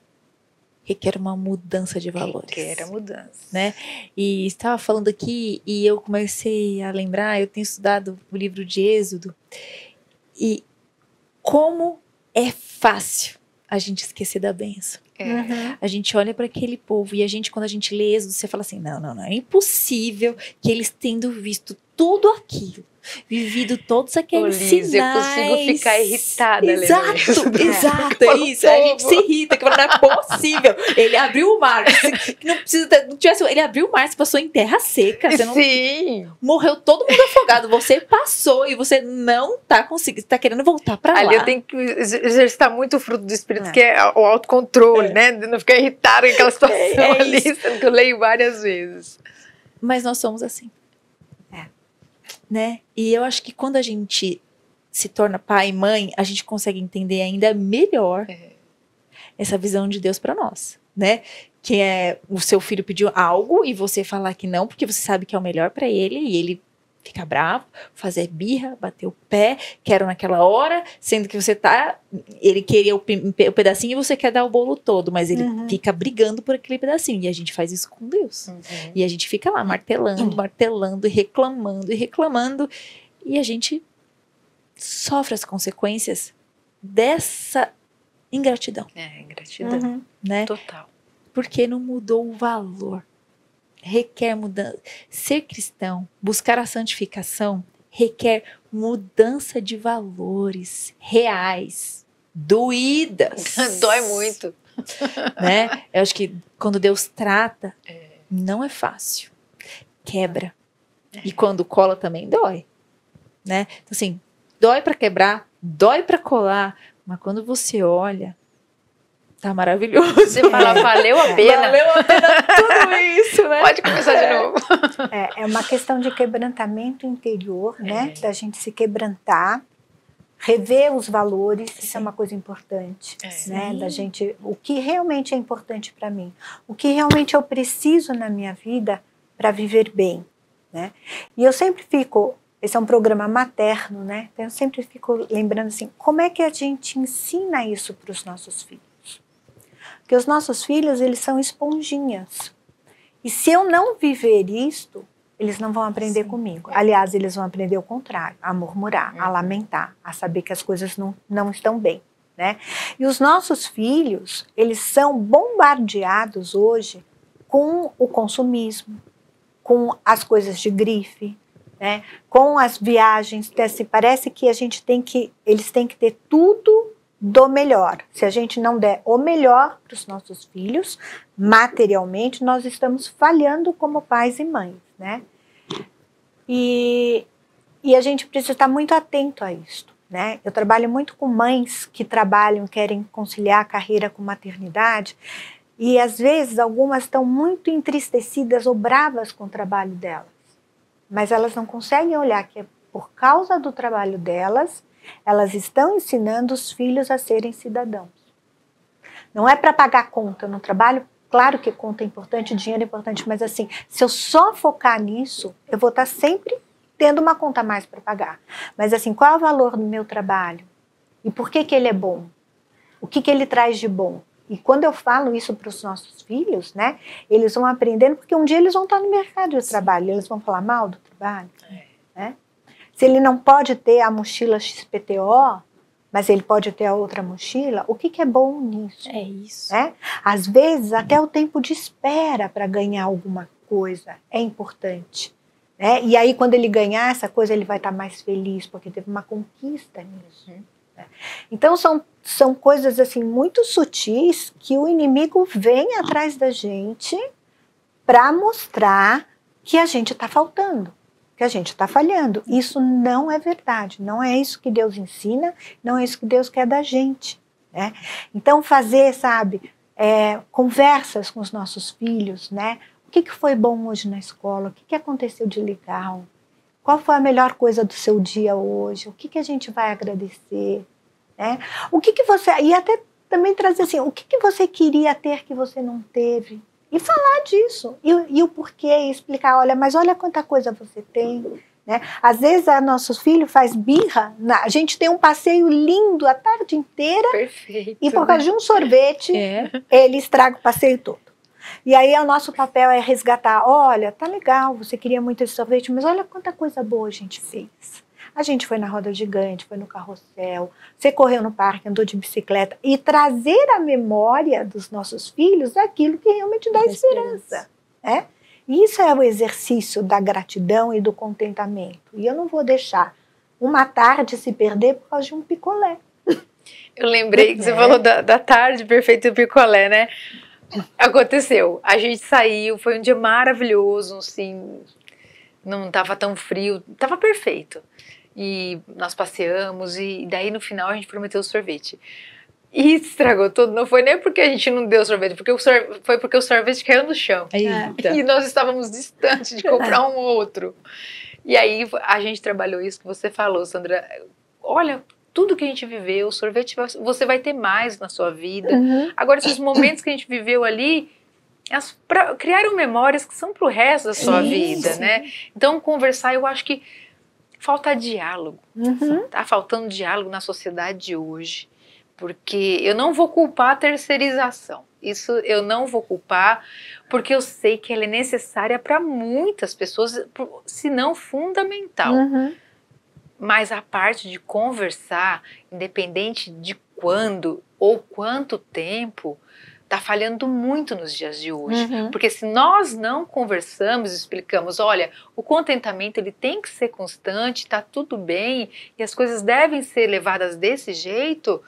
requer uma mudança de valores. Requer a mudança. Né? E estava falando aqui, e eu comecei a lembrar, eu tenho estudado o livro de Êxodo, e como é fácil a gente esquecer da benção. Uhum. A gente olha para aquele povo e a gente, quando a gente lê Êxodo, você fala assim, não, é impossível que eles tendo visto tudo aquilo, vivido todos aqueles sinais. Eu consigo ficar irritada. Exato, é isso. A gente se irrita, que não é possível. Ele abriu o mar, ele abriu o mar, você passou em terra seca. Você não, sim. Morreu todo mundo afogado, você passou e você não tá conseguindo, tá querendo voltar para lá. Ali eu tenho que exercitar muito o fruto do Espírito, que é o autocontrole, né? Não ficar irritado com aquela situação ali, que eu leio várias vezes. Mas nós somos assim. Né? E eu acho que quando a gente se torna pai e mãe, a gente consegue entender ainda melhor essa visão de Deus para nós, né? Que é o seu filho pediu algo e você falar que não, porque você sabe que é o melhor para ele e ele ficar bravo, fazer birra, bater o pé, quero naquela hora, sendo que você tá, ele queria o pedacinho e você quer dar o bolo todo, mas ele fica brigando por aquele pedacinho, e a gente faz isso com Deus, e a gente fica lá martelando, martelando, e reclamando, e a gente sofre as consequências dessa ingratidão. É, ingratidão, né? Total. Porque não mudou o valor. Requer mudança. Ser cristão, buscar a santificação, requer mudança de valores reais, doídas. Dói muito. Né? Eu acho que quando Deus trata, não é fácil. Quebra. E quando cola também dói. Né? Então, assim, dói para quebrar, dói para colar, mas quando você olha, tá maravilhoso. Você fala, valeu a pena. Valeu a pena tudo isso, né? Pode começar de novo. É uma questão de quebrantamento interior, né? Da gente se quebrantar, rever os valores, isso é uma coisa importante, né? Da gente, o que realmente é importante para mim, o que realmente eu preciso na minha vida para viver bem, né? E eu sempre fico, esse é um programa materno, né? Então eu sempre fico lembrando assim, como é que a gente ensina isso para os nossos filhos? Porque os nossos filhos, eles são esponjinhas. E se eu não viver isto, eles não vão aprender comigo. Aliás, eles vão aprender o contrário, a murmurar, a lamentar, a saber que as coisas não estão bem, né? E os nossos filhos, eles são bombardeados hoje com o consumismo, com as coisas de grife, né? Com as viagens. Parece que a gente tem que, eles têm que ter tudo do melhor. Se a gente não der o melhor para os nossos filhos, materialmente, nós estamos falhando como pais e mães, né? E a gente precisa estar muito atento a isso, né? Eu trabalho muito com mães que trabalham, querem conciliar a carreira com maternidade, e às vezes algumas estão muito entristecidas ou bravas com o trabalho delas, mas elas não conseguem olhar que é por causa do trabalho delas. Elas estão ensinando os filhos a serem cidadãos. Não é para pagar conta no trabalho, claro que conta é importante, dinheiro é importante, mas assim, se eu só focar nisso, eu vou estar sempre tendo uma conta a mais para pagar. Mas assim, qual é o valor do meu trabalho? E por que que ele é bom? O que que ele traz de bom? E quando eu falo isso para os nossos filhos, né, eles vão aprendendo, porque um dia eles vão estar no mercado de trabalho, eles vão falar mal do trabalho, né? Se ele não pode ter a mochila XPTO, mas ele pode ter a outra mochila, o que que é bom nisso? É isso. Né? Às vezes, até o tempo de espera para ganhar alguma coisa é importante, né? E aí, quando ele ganhar essa coisa, ele vai estar mais feliz, porque teve uma conquista nisso. Né? Então, são coisas assim, muito sutis que o inimigo vem atrás da gente para mostrar que a gente está faltando, que a gente está falhando. Isso não é verdade, não é isso que Deus ensina, não é isso que Deus quer da gente, né? Então fazer, sabe, conversas com os nossos filhos, né? O que que foi bom hoje na escola? O que que aconteceu de legal? Qual foi a melhor coisa do seu dia hoje? O que que a gente vai agradecer, né? O que que você... E até também trazer assim, o que que você queria ter que você não teve? E falar disso, e o porquê, explicar, olha, mas olha quanta coisa você tem, né? Às vezes, nossos filhos faz birra, a gente tem um passeio lindo a tarde inteira, perfeito, e por causa de um sorvete, ele estraga o passeio todo. E aí, o nosso papel é resgatar, olha, tá legal, você queria muito esse sorvete, mas olha quanta coisa boa a gente fez. A gente foi na roda gigante, foi no carrossel, você correu no parque, andou de bicicleta. E trazer à memória dos nossos filhos aquilo que realmente dá esperança. Né? Isso é o exercício da gratidão e do contentamento. E eu não vou deixar uma tarde se perder por causa de um picolé. Eu lembrei que você falou da tarde perfeita do picolé, né? Aconteceu. A gente saiu, foi um dia maravilhoso, assim, não estava tão frio, estava perfeito. E nós passeamos, e daí no final a gente prometeu o sorvete. E estragou tudo, não foi nem porque a gente não deu sorvete, porque foi porque o sorvete caiu no chão. Eita. E nós estávamos distantes de comprar um outro. E aí a gente trabalhou isso que você falou, Sandra. Olha, tudo que a gente viveu, o sorvete, você vai ter mais na sua vida. Agora, esses momentos que a gente viveu ali, criaram memórias que são para o resto da sua vida, né? Então, conversar, eu acho que falta diálogo. Tá faltando diálogo na sociedade de hoje. Porque eu não vou culpar a terceirização. Isso eu não vou culpar, porque eu sei que ela é necessária para muitas pessoas, se não fundamental. Mas a parte de conversar, independente de quando ou quanto tempo, está falhando muito nos dias de hoje. Porque se nós não conversamos, explicamos, olha, o contentamento ele tem que ser constante, está tudo bem, e as coisas devem ser levadas desse jeito,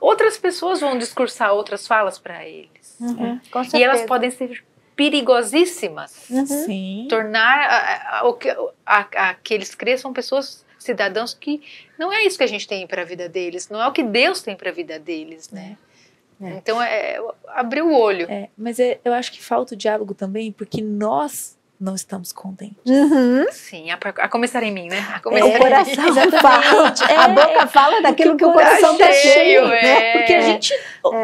outras pessoas vão discursar outras falas para eles. Com certeza. E elas podem ser perigosíssimas. Tornar a que eles cresçam pessoas, cidadãos que não é isso que a gente tem para a vida deles, não é o que Deus tem para a vida deles, né? Então, abrir o olho. Mas eu acho que falta o diálogo também, porque nós não estamos contentes. Sim, a começar em mim, né? O coração fala. A boca fala daquilo que o coração está cheio. Né? Porque a gente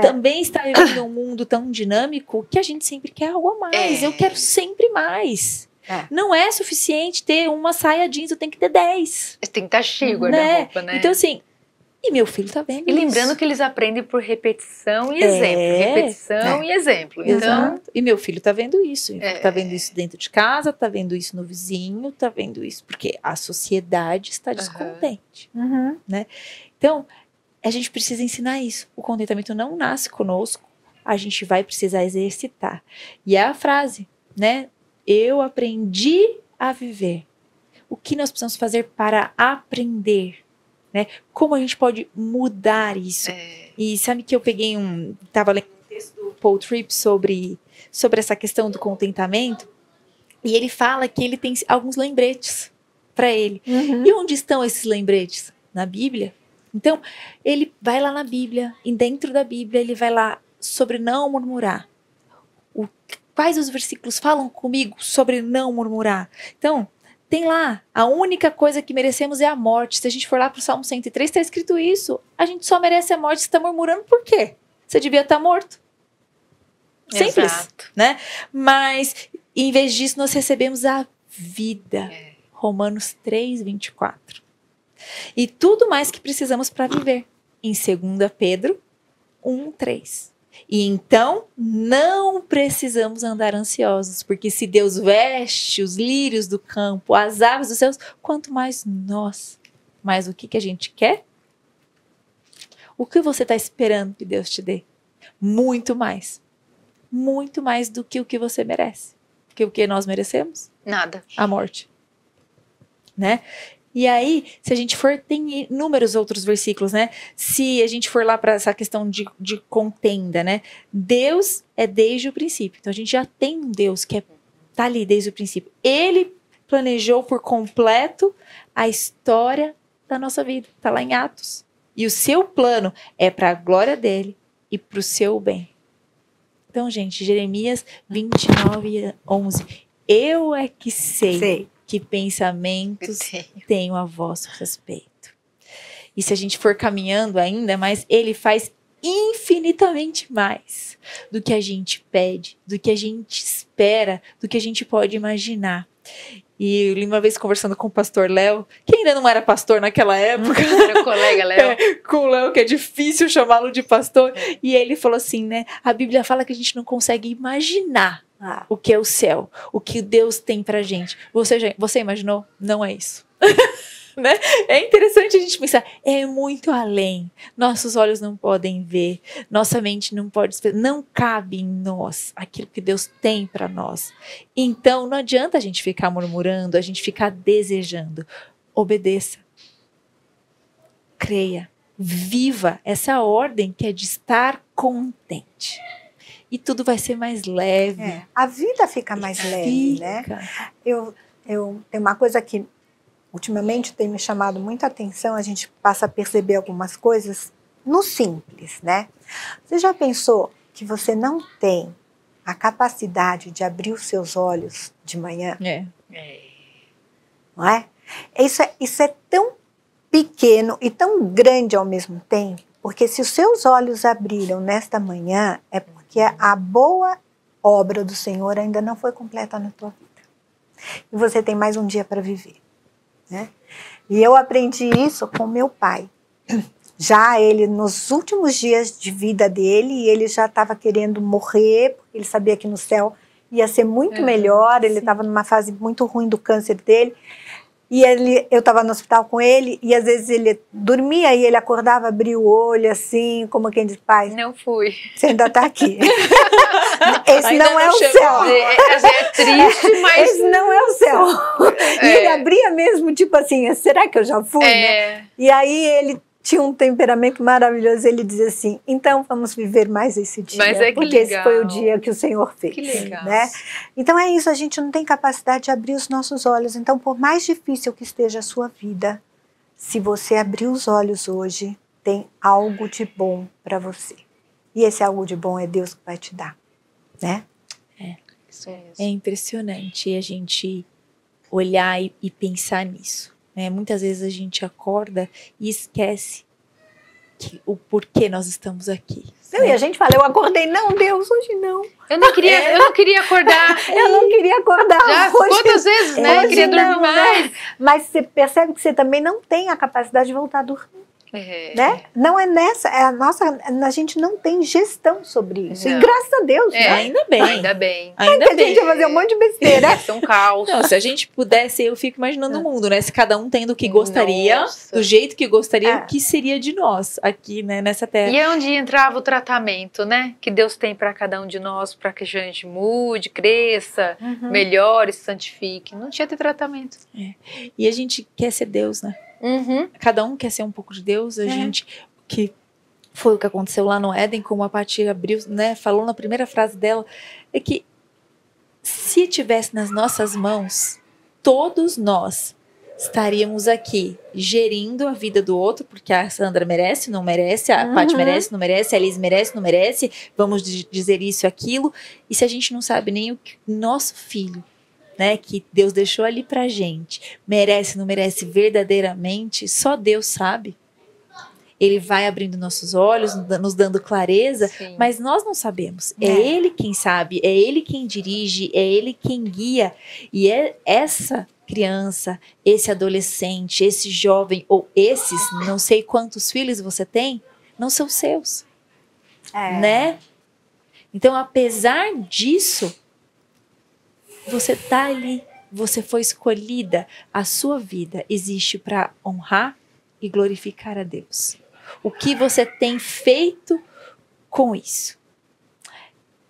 também está vivendo um mundo tão dinâmico que a gente sempre quer algo a mais. Eu quero sempre mais. Não é suficiente ter uma saia jeans, eu tenho que ter 10. Tem que estar cheio o guarda-roupa, né? Então, assim... E meu filho tá vendo isso. E lembrando que eles aprendem por repetição e exemplo. Repetição e exemplo. Então... Exato. E meu filho tá vendo isso. Tá vendo isso dentro de casa, tá vendo isso no vizinho, tá vendo isso. Porque a sociedade está descontente. Né? Então, a gente precisa ensinar isso. O contentamento não nasce conosco. A gente vai precisar exercitar. E é a frase, né? Eu aprendi a viver. O que nós precisamos fazer para aprender? Né? Como a gente pode mudar isso? E sabe que eu peguei estava lendo um texto do Paul Tripp sobre essa questão do contentamento, e ele fala que ele tem alguns lembretes para ele. E onde estão esses lembretes? Na Bíblia. Então, ele vai lá na Bíblia, e dentro da Bíblia ele vai lá sobre não murmurar. Quais os versículos falam comigo sobre não murmurar? Então... Tem lá, a única coisa que merecemos é a morte. Se a gente for lá para o Salmo 103, está escrito isso. A gente só merece a morte se está murmurando. Por quê? Você devia estar morto. Simples, né? Mas, em vez disso, nós recebemos a vida. Romanos 3, 24. E tudo mais que precisamos para viver. Em 2 Pedro 1, 3. E então, não precisamos andar ansiosos, porque se Deus veste os lírios do campo, as aves dos céus, quanto mais nós. Mas o que a gente quer? O que você está esperando que Deus te dê? Muito mais. Muito mais do que o que você merece. Porque o que nós merecemos? Nada. A morte. Né? E aí, se a gente for, tem inúmeros outros versículos, né? Se a gente for lá para essa questão de contenda, né? Deus é desde o princípio. Então, a gente já tem um Deus que tá ali desde o princípio. Ele planejou por completo a história da nossa vida. Tá lá em Atos. E o seu plano é para a glória dele e para o seu bem. Então, gente, Jeremias 29:11. Eu é que sei. Que pensamentos tenho a vosso respeito. E se a gente for caminhando ainda mais, ele faz infinitamente mais do que a gente pede, do que a gente espera, do que a gente pode imaginar. E eu li uma vez conversando com o pastor Léo, que ainda não era pastor naquela época. Era o colega Léo. Com o Léo, que é difícil chamá-lo de pastor. E ele falou assim, né? A Bíblia fala que a gente não consegue imaginar o que é o céu, o que Deus tem pra gente. Você imaginou? Não é isso. Né? É interessante a gente pensar, é muito além. Nossos olhos não podem ver, nossa mente não pode, não cabe em nós aquilo que Deus tem para nós. Então não adianta a gente ficar murmurando, a gente ficar desejando. Obedeça. Creia. Viva essa ordem que é de estar contente. E tudo vai ser mais leve. A vida fica mais leve, né? Tem uma coisa que ultimamente tem me chamado muita atenção, a gente passa a perceber algumas coisas no simples, né? Você já pensou que você não tem a capacidade de abrir os seus olhos de manhã? Não é? Isso é tão pequeno e tão grande ao mesmo tempo, porque se os seus olhos abriram nesta manhã, é porque a boa obra do Senhor ainda não foi completa na tua vida. E você tem mais um dia para viver, né? E eu aprendi isso com meu pai. Já ele, nos últimos dias de vida dele, ele já estava querendo morrer, porque ele sabia que no céu ia ser muito melhor, ele estava numa fase muito ruim do câncer dele. E ele, eu estava no hospital com ele, e às vezes ele dormia e ele acordava, abria o olho assim, como quem diz, pai... Não fui. Você ainda está aqui. Esse não é o céu. É triste, mas... Esse não é o céu. É. E ele abria mesmo, tipo assim, será que eu já fui? É. Né? E aí ele tinha um temperamento maravilhoso, ele dizia assim, então vamos viver mais esse dia, porque esse foi o dia que o Senhor fez. Que legal. Né? Então é isso, a gente não tem capacidade de abrir os nossos olhos, então por mais difícil que esteja a sua vida, se você abrir os olhos hoje, tem algo de bom para você. E esse algo de bom é Deus que vai te dar, né? É, é impressionante a gente olhar e pensar nisso. Né? Muitas vezes a gente acorda e esquece o porquê nós estamos aqui. Não, né? E a gente fala, eu acordei, não, Deus, hoje não. Eu não queria acordar. Eu não queria acordar. Já hoje, quantas vezes, né? Hoje eu queria dormir mais. Né? Mas você percebe que você também não tem a capacidade de voltar a dormir. É. Né? Não é nessa, é a nossa, a gente não tem gestão sobre isso. Não. E graças a Deus, né? Ainda bem. Ainda bem. Ainda que a gente ia fazer um monte de besteira. É um caos. Não, se a gente pudesse, eu fico imaginando o mundo, né? Se cada um tendo o que gostaria, do jeito que gostaria, o que seria de nós aqui, né? Nessa terra. E é onde entrava o tratamento, né? Que Deus tem para cada um de nós, para que a gente mude, cresça, melhore, se santifique. Não tinha ter tratamento. É. E a gente quer ser Deus, né? Cada um quer ser um pouco de Deus, a gente, que foi o que aconteceu lá no Éden, como a Paty abriu, né, falou na primeira frase dela, é que se tivesse nas nossas mãos, todos nós estaríamos aqui gerindo a vida do outro, porque a Sandra merece, não merece, a Paty merece, não merece, a Elise merece, não merece, vamos dizer isso, aquilo, e se a gente não sabe nem o que nosso filho, né, que Deus deixou ali pra gente, merece, não merece verdadeiramente, só Deus sabe. Ele vai abrindo nossos olhos, nos dando clareza, mas nós não sabemos. É Ele quem sabe, é Ele quem dirige, é Ele quem guia. E é essa criança, esse adolescente, esse jovem, ou esses, não sei quantos filhos você tem, não são seus. É. Né? Então, apesar disso, você tá ali, você foi escolhida, a sua vida existe para honrar e glorificar a Deus. O que você tem feito com isso?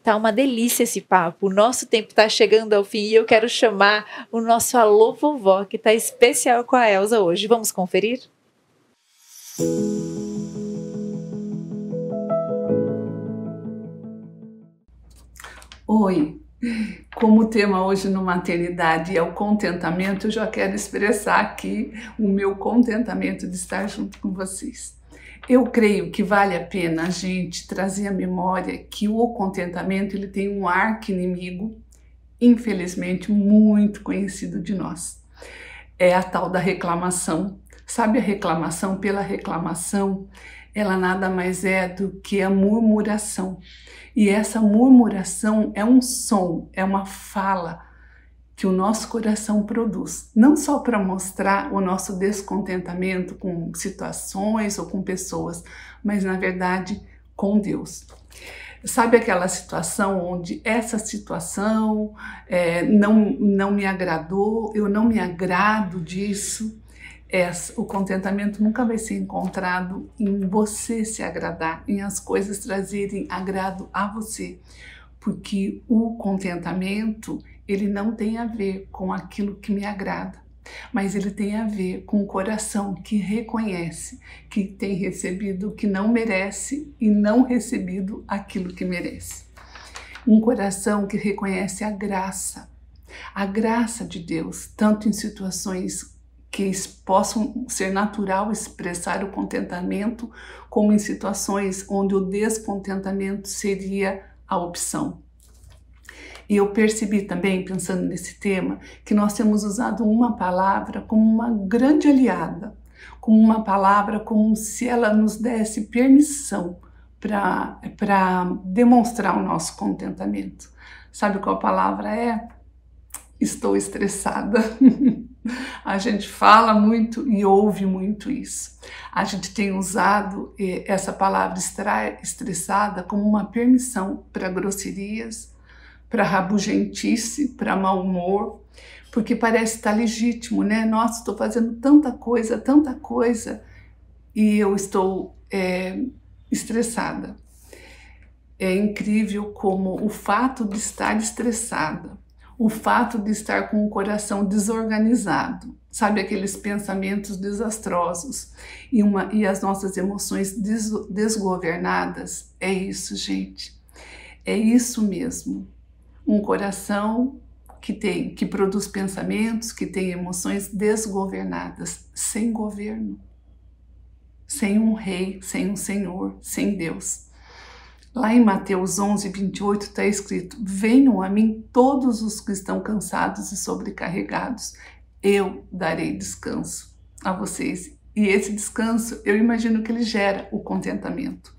Tá uma delícia esse papo, o nosso tempo tá chegando ao fim e eu quero chamar o nosso Alô Vovó, que tá especial com a Elsa hoje. Vamos conferir? Oi! Como o tema hoje no Maternidade é o contentamento, eu já quero expressar aqui o meu contentamento de estar junto com vocês. Eu creio que vale a pena a gente trazer à memória que o contentamento ele tem um arqui-inimigo, infelizmente, muito conhecido de nós. É a tal da reclamação. Sabe a reclamação? Pela reclamação, ela nada mais é do que a murmuração. E essa murmuração é um som, é uma fala que o nosso coração produz. Não só para mostrar o nosso descontentamento com situações ou com pessoas, mas na verdade com Deus. Sabe aquela situação onde essa situação não me agradou, eu não me agrado disso? O contentamento nunca vai ser encontrado em você se agradar, em as coisas trazerem agrado a você, porque o contentamento ele não tem a ver com aquilo que me agrada, mas ele tem a ver com o coração que reconhece que tem recebido o que não merece e não recebido aquilo que merece. Um coração que reconhece a graça de Deus, tanto em situações que possam ser natural expressar o contentamento, como em situações onde o descontentamento seria a opção. E eu percebi também, pensando nesse tema, que nós temos usado uma palavra como uma grande aliada, como uma palavra como se ela nos desse permissão para demonstrar o nosso contentamento. Sabe qual a palavra é? Estou estressada. A gente fala muito e ouve muito isso. A gente tem usado essa palavra estressada como uma permissão para grosserias, para rabugentice, para mau humor, porque parece estar legítimo, né? Nossa, estou fazendo tanta coisa, e eu estou estressada. É incrível como o fato de estar estressada, o fato de estar com o coração desorganizado, sabe, aqueles pensamentos desastrosos e as nossas emoções desgovernadas, é isso, gente, é isso mesmo. Um coração que produz pensamentos, que tem emoções desgovernadas, sem governo, sem um rei, sem um senhor, sem Deus. Lá em Mateus 11, 28 está escrito: venham a mim todos os que estão cansados e sobrecarregados, eu darei descanso a vocês. E esse descanso, eu imagino que ele gera o contentamento.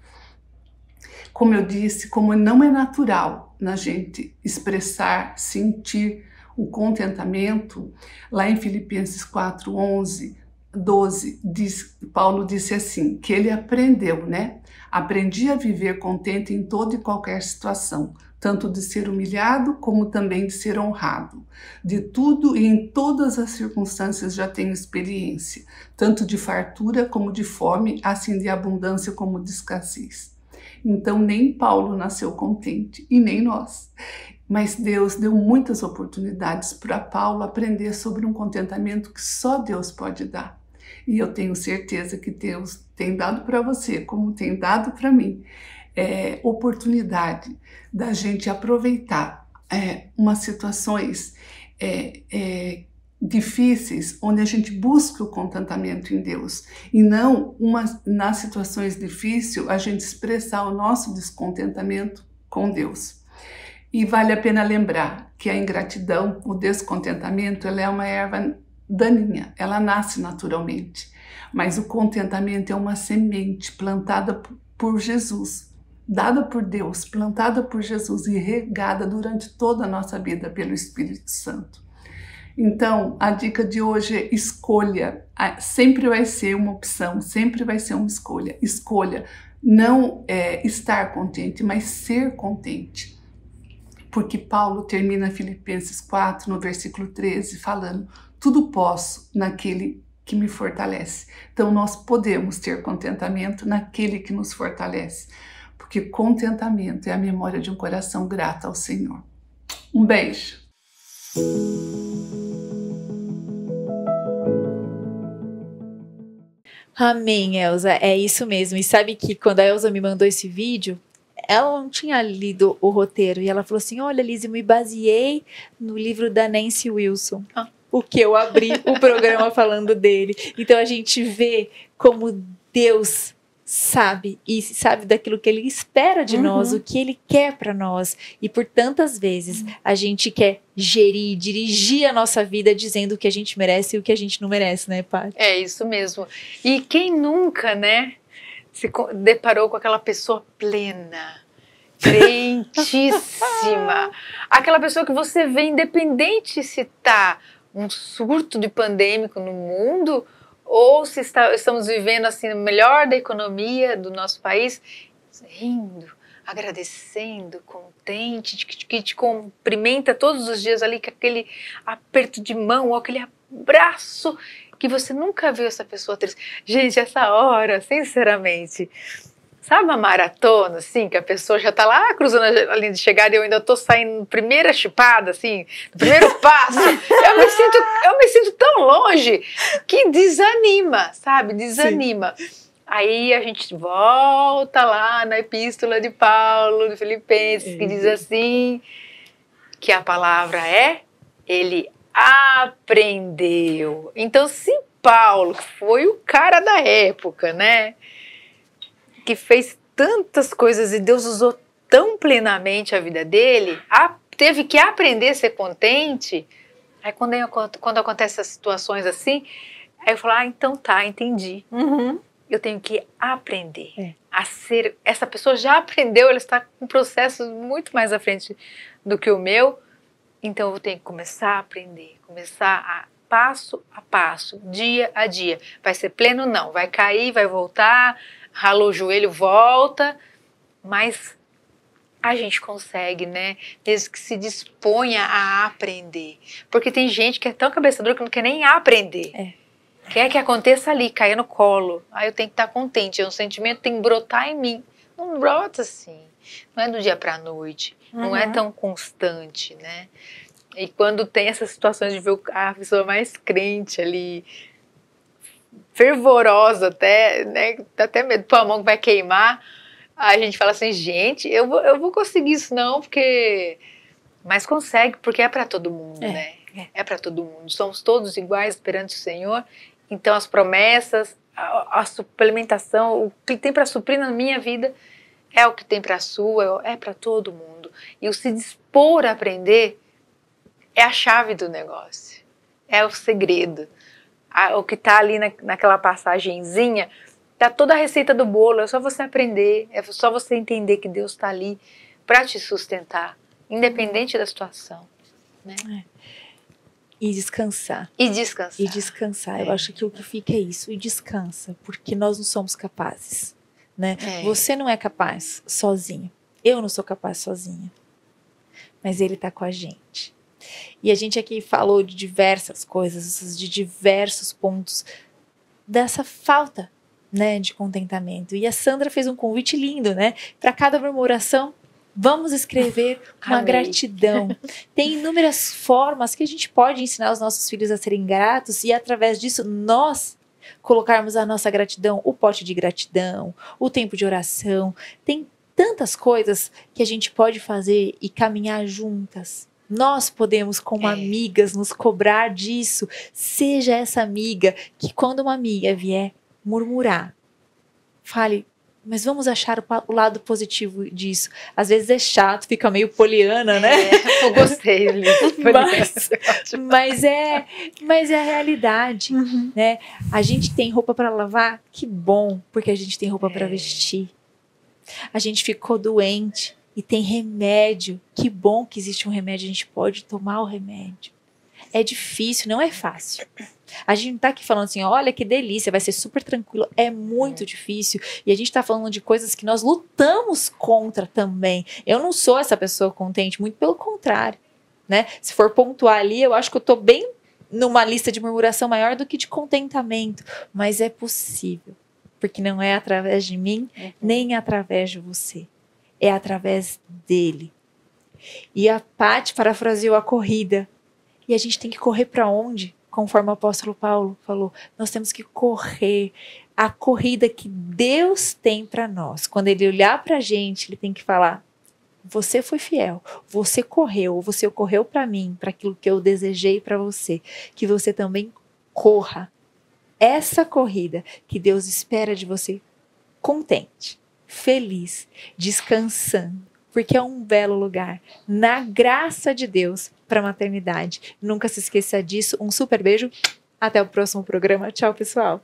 Como eu disse, como não é natural na gente expressar, sentir o contentamento, lá em Filipenses 4, 11, 12, Paulo disse assim, que ele aprendeu, né? Aprendi a viver contente em toda e qualquer situação, tanto de ser humilhado como também de ser honrado. De tudo e em todas as circunstâncias já tenho experiência, tanto de fartura como de fome, assim de abundância como de escassez. Então nem Paulo nasceu contente, e nem nós. Mas Deus deu muitas oportunidades para Paulo aprender sobre um contentamento que só Deus pode dar. E eu tenho certeza que Deus tem dado para você, como tem dado para mim, oportunidade da gente aproveitar umas situações difíceis, onde a gente busca o contentamento em Deus, e não nas situações difíceis a gente expressar o nosso descontentamento com Deus. E vale a pena lembrar que a ingratidão, o descontentamento, ela é uma erva daninha, ela nasce naturalmente, mas o contentamento é uma semente plantada por Jesus, dada por Deus, plantada por Jesus e regada durante toda a nossa vida pelo Espírito Santo. Então, a dica de hoje é escolha, sempre vai ser uma opção, sempre vai ser uma escolha. Escolha não estar contente, mas ser contente. Porque Paulo termina Filipenses 4, no versículo 13, falando: tudo posso naquele que me fortalece. Então nós podemos ter contentamento naquele que nos fortalece, porque contentamento é a memória de um coração grato ao Senhor. Um beijo! Amém, Elsa. É isso mesmo. E sabe que quando a Elsa me mandou esse vídeo, ela não tinha lido o roteiro, e ela falou assim: olha, Liz, eu me baseei no livro da Nancy Wilson, o que eu abri o programa falando dele. Então a gente vê como Deus sabe, e sabe daquilo que Ele espera de nós, o que Ele quer para nós. E por tantas vezes a gente quer gerir, dirigir a nossa vida dizendo o que a gente merece e o que a gente não merece, né, Paty? É isso mesmo. E quem nunca, né, se deparou com aquela pessoa plena, crentíssima, aquela pessoa que você vê, independente se está um surto de pandêmico no mundo ou se estamos vivendo assim o melhor da economia do nosso país, rindo, agradecendo, contente, que te cumprimenta todos os dias ali com aquele aperto de mão ou aquele abraço, que você nunca viu essa pessoa triste. Gente, essa hora, sinceramente, sabe, uma maratona, assim, que a pessoa já tá lá cruzando a linha de chegada e eu ainda tô saindo, primeira chipada, assim, no primeiro passo. Eu me sinto tão longe que desanima, sabe? Desanima. Sim. Aí a gente volta lá na epístola de Paulo, de Filipenses, que diz assim, que a palavra é: ele aprendeu. Então, se Paulo, que foi o cara da época, né, que fez tantas coisas e Deus usou tão plenamente a vida dele, teve que aprender a ser contente. Aí quando acontecem essas situações assim, aí eu falo: ah, então tá, entendi. eu tenho que aprender a ser... Essa pessoa já aprendeu, ela está com um processo muito mais à frente do que o meu, então eu tenho que começar a aprender, começar a passo, dia a dia. Vai ser pleno? Não. Vai cair, vai voltar, ralou o joelho, volta, mas a gente consegue, né? Desde que se disponha a aprender. Porque tem gente que é tão cabeça dura que não quer nem aprender. Quer que aconteça ali, cair no colo. Aí eu tenho que estar contente, é um sentimento que tem que brotar em mim. Não brota assim. Não é do dia para a noite. Uhum. Não é tão constante, né? E quando tem essas situações de ver a pessoa mais crente ali, fervorosa até, né? Dá até medo, pô, a mão que vai queimar. Aí a gente fala assim, gente, eu vou conseguir isso não, porque... Mas consegue, porque é para todo mundo, né? É para todo mundo. Somos todos iguais perante o Senhor. Então as promessas, a suplementação, o que tem para suprir na minha vida é o que tem para a sua, é para todo mundo. E o se dispor a aprender é a chave do negócio, é o segredo. O que está ali naquela passagenzinha, está toda a receita do bolo, é só você aprender, é só você entender que Deus está ali para te sustentar, independente da situação, né? E descansar. E descansar. E descansar. Eu acho que o que fica é isso. E descansa. Porque nós não somos capazes, né? Você não é capaz sozinho. Eu não sou capaz sozinha. Mas Ele está com a gente. E a gente aqui falou de diversas coisas, de diversos pontos dessa falta, né, de contentamento. E a Sandra fez um convite lindo, né? Para cada murmuração, vamos escrever uma gratidão. Tem inúmeras formas que a gente pode ensinar os nossos filhos a serem gratos e através disso nós colocarmos a nossa gratidão, o pote de gratidão, o tempo de oração. Tem tantas coisas que a gente pode fazer e caminhar juntas. Nós podemos, como amigas, nos cobrar disso. Seja essa amiga que quando uma amiga vier murmurar, fale... Mas vamos achar o lado positivo disso. Às vezes é chato, fica meio poliana, né? Eu gostei, mas é a realidade, né? A gente tem roupa para lavar, que bom, porque a gente tem roupa para vestir. A gente ficou doente e tem remédio, que bom que existe um remédio, a gente pode tomar o remédio. É difícil, não é fácil. A gente não tá aqui falando assim, olha que delícia, vai ser super tranquilo. É muito difícil. E a gente tá falando de coisas que nós lutamos contra também. Eu não sou essa pessoa contente, muito pelo contrário, né? Se for pontuar ali, eu acho que eu tô bem numa lista de murmuração maior do que de contentamento. Mas é possível. Porque não é através de mim, nem através de você. É através dele. E a Paty parafraseou a corrida. E a gente tem que correr para onde? Conforme o apóstolo Paulo falou, nós temos que correr a corrida que Deus tem para nós. Quando ele olhar para a gente, ele tem que falar, você foi fiel, você correu para mim, para aquilo que eu desejei para você. Que você também corra essa corrida que Deus espera de você contente, feliz, descansando. Porque é um belo lugar, na graça de Deus, para a maternidade. Nunca se esqueça disso. Um super beijo. Até o próximo programa. Tchau, pessoal.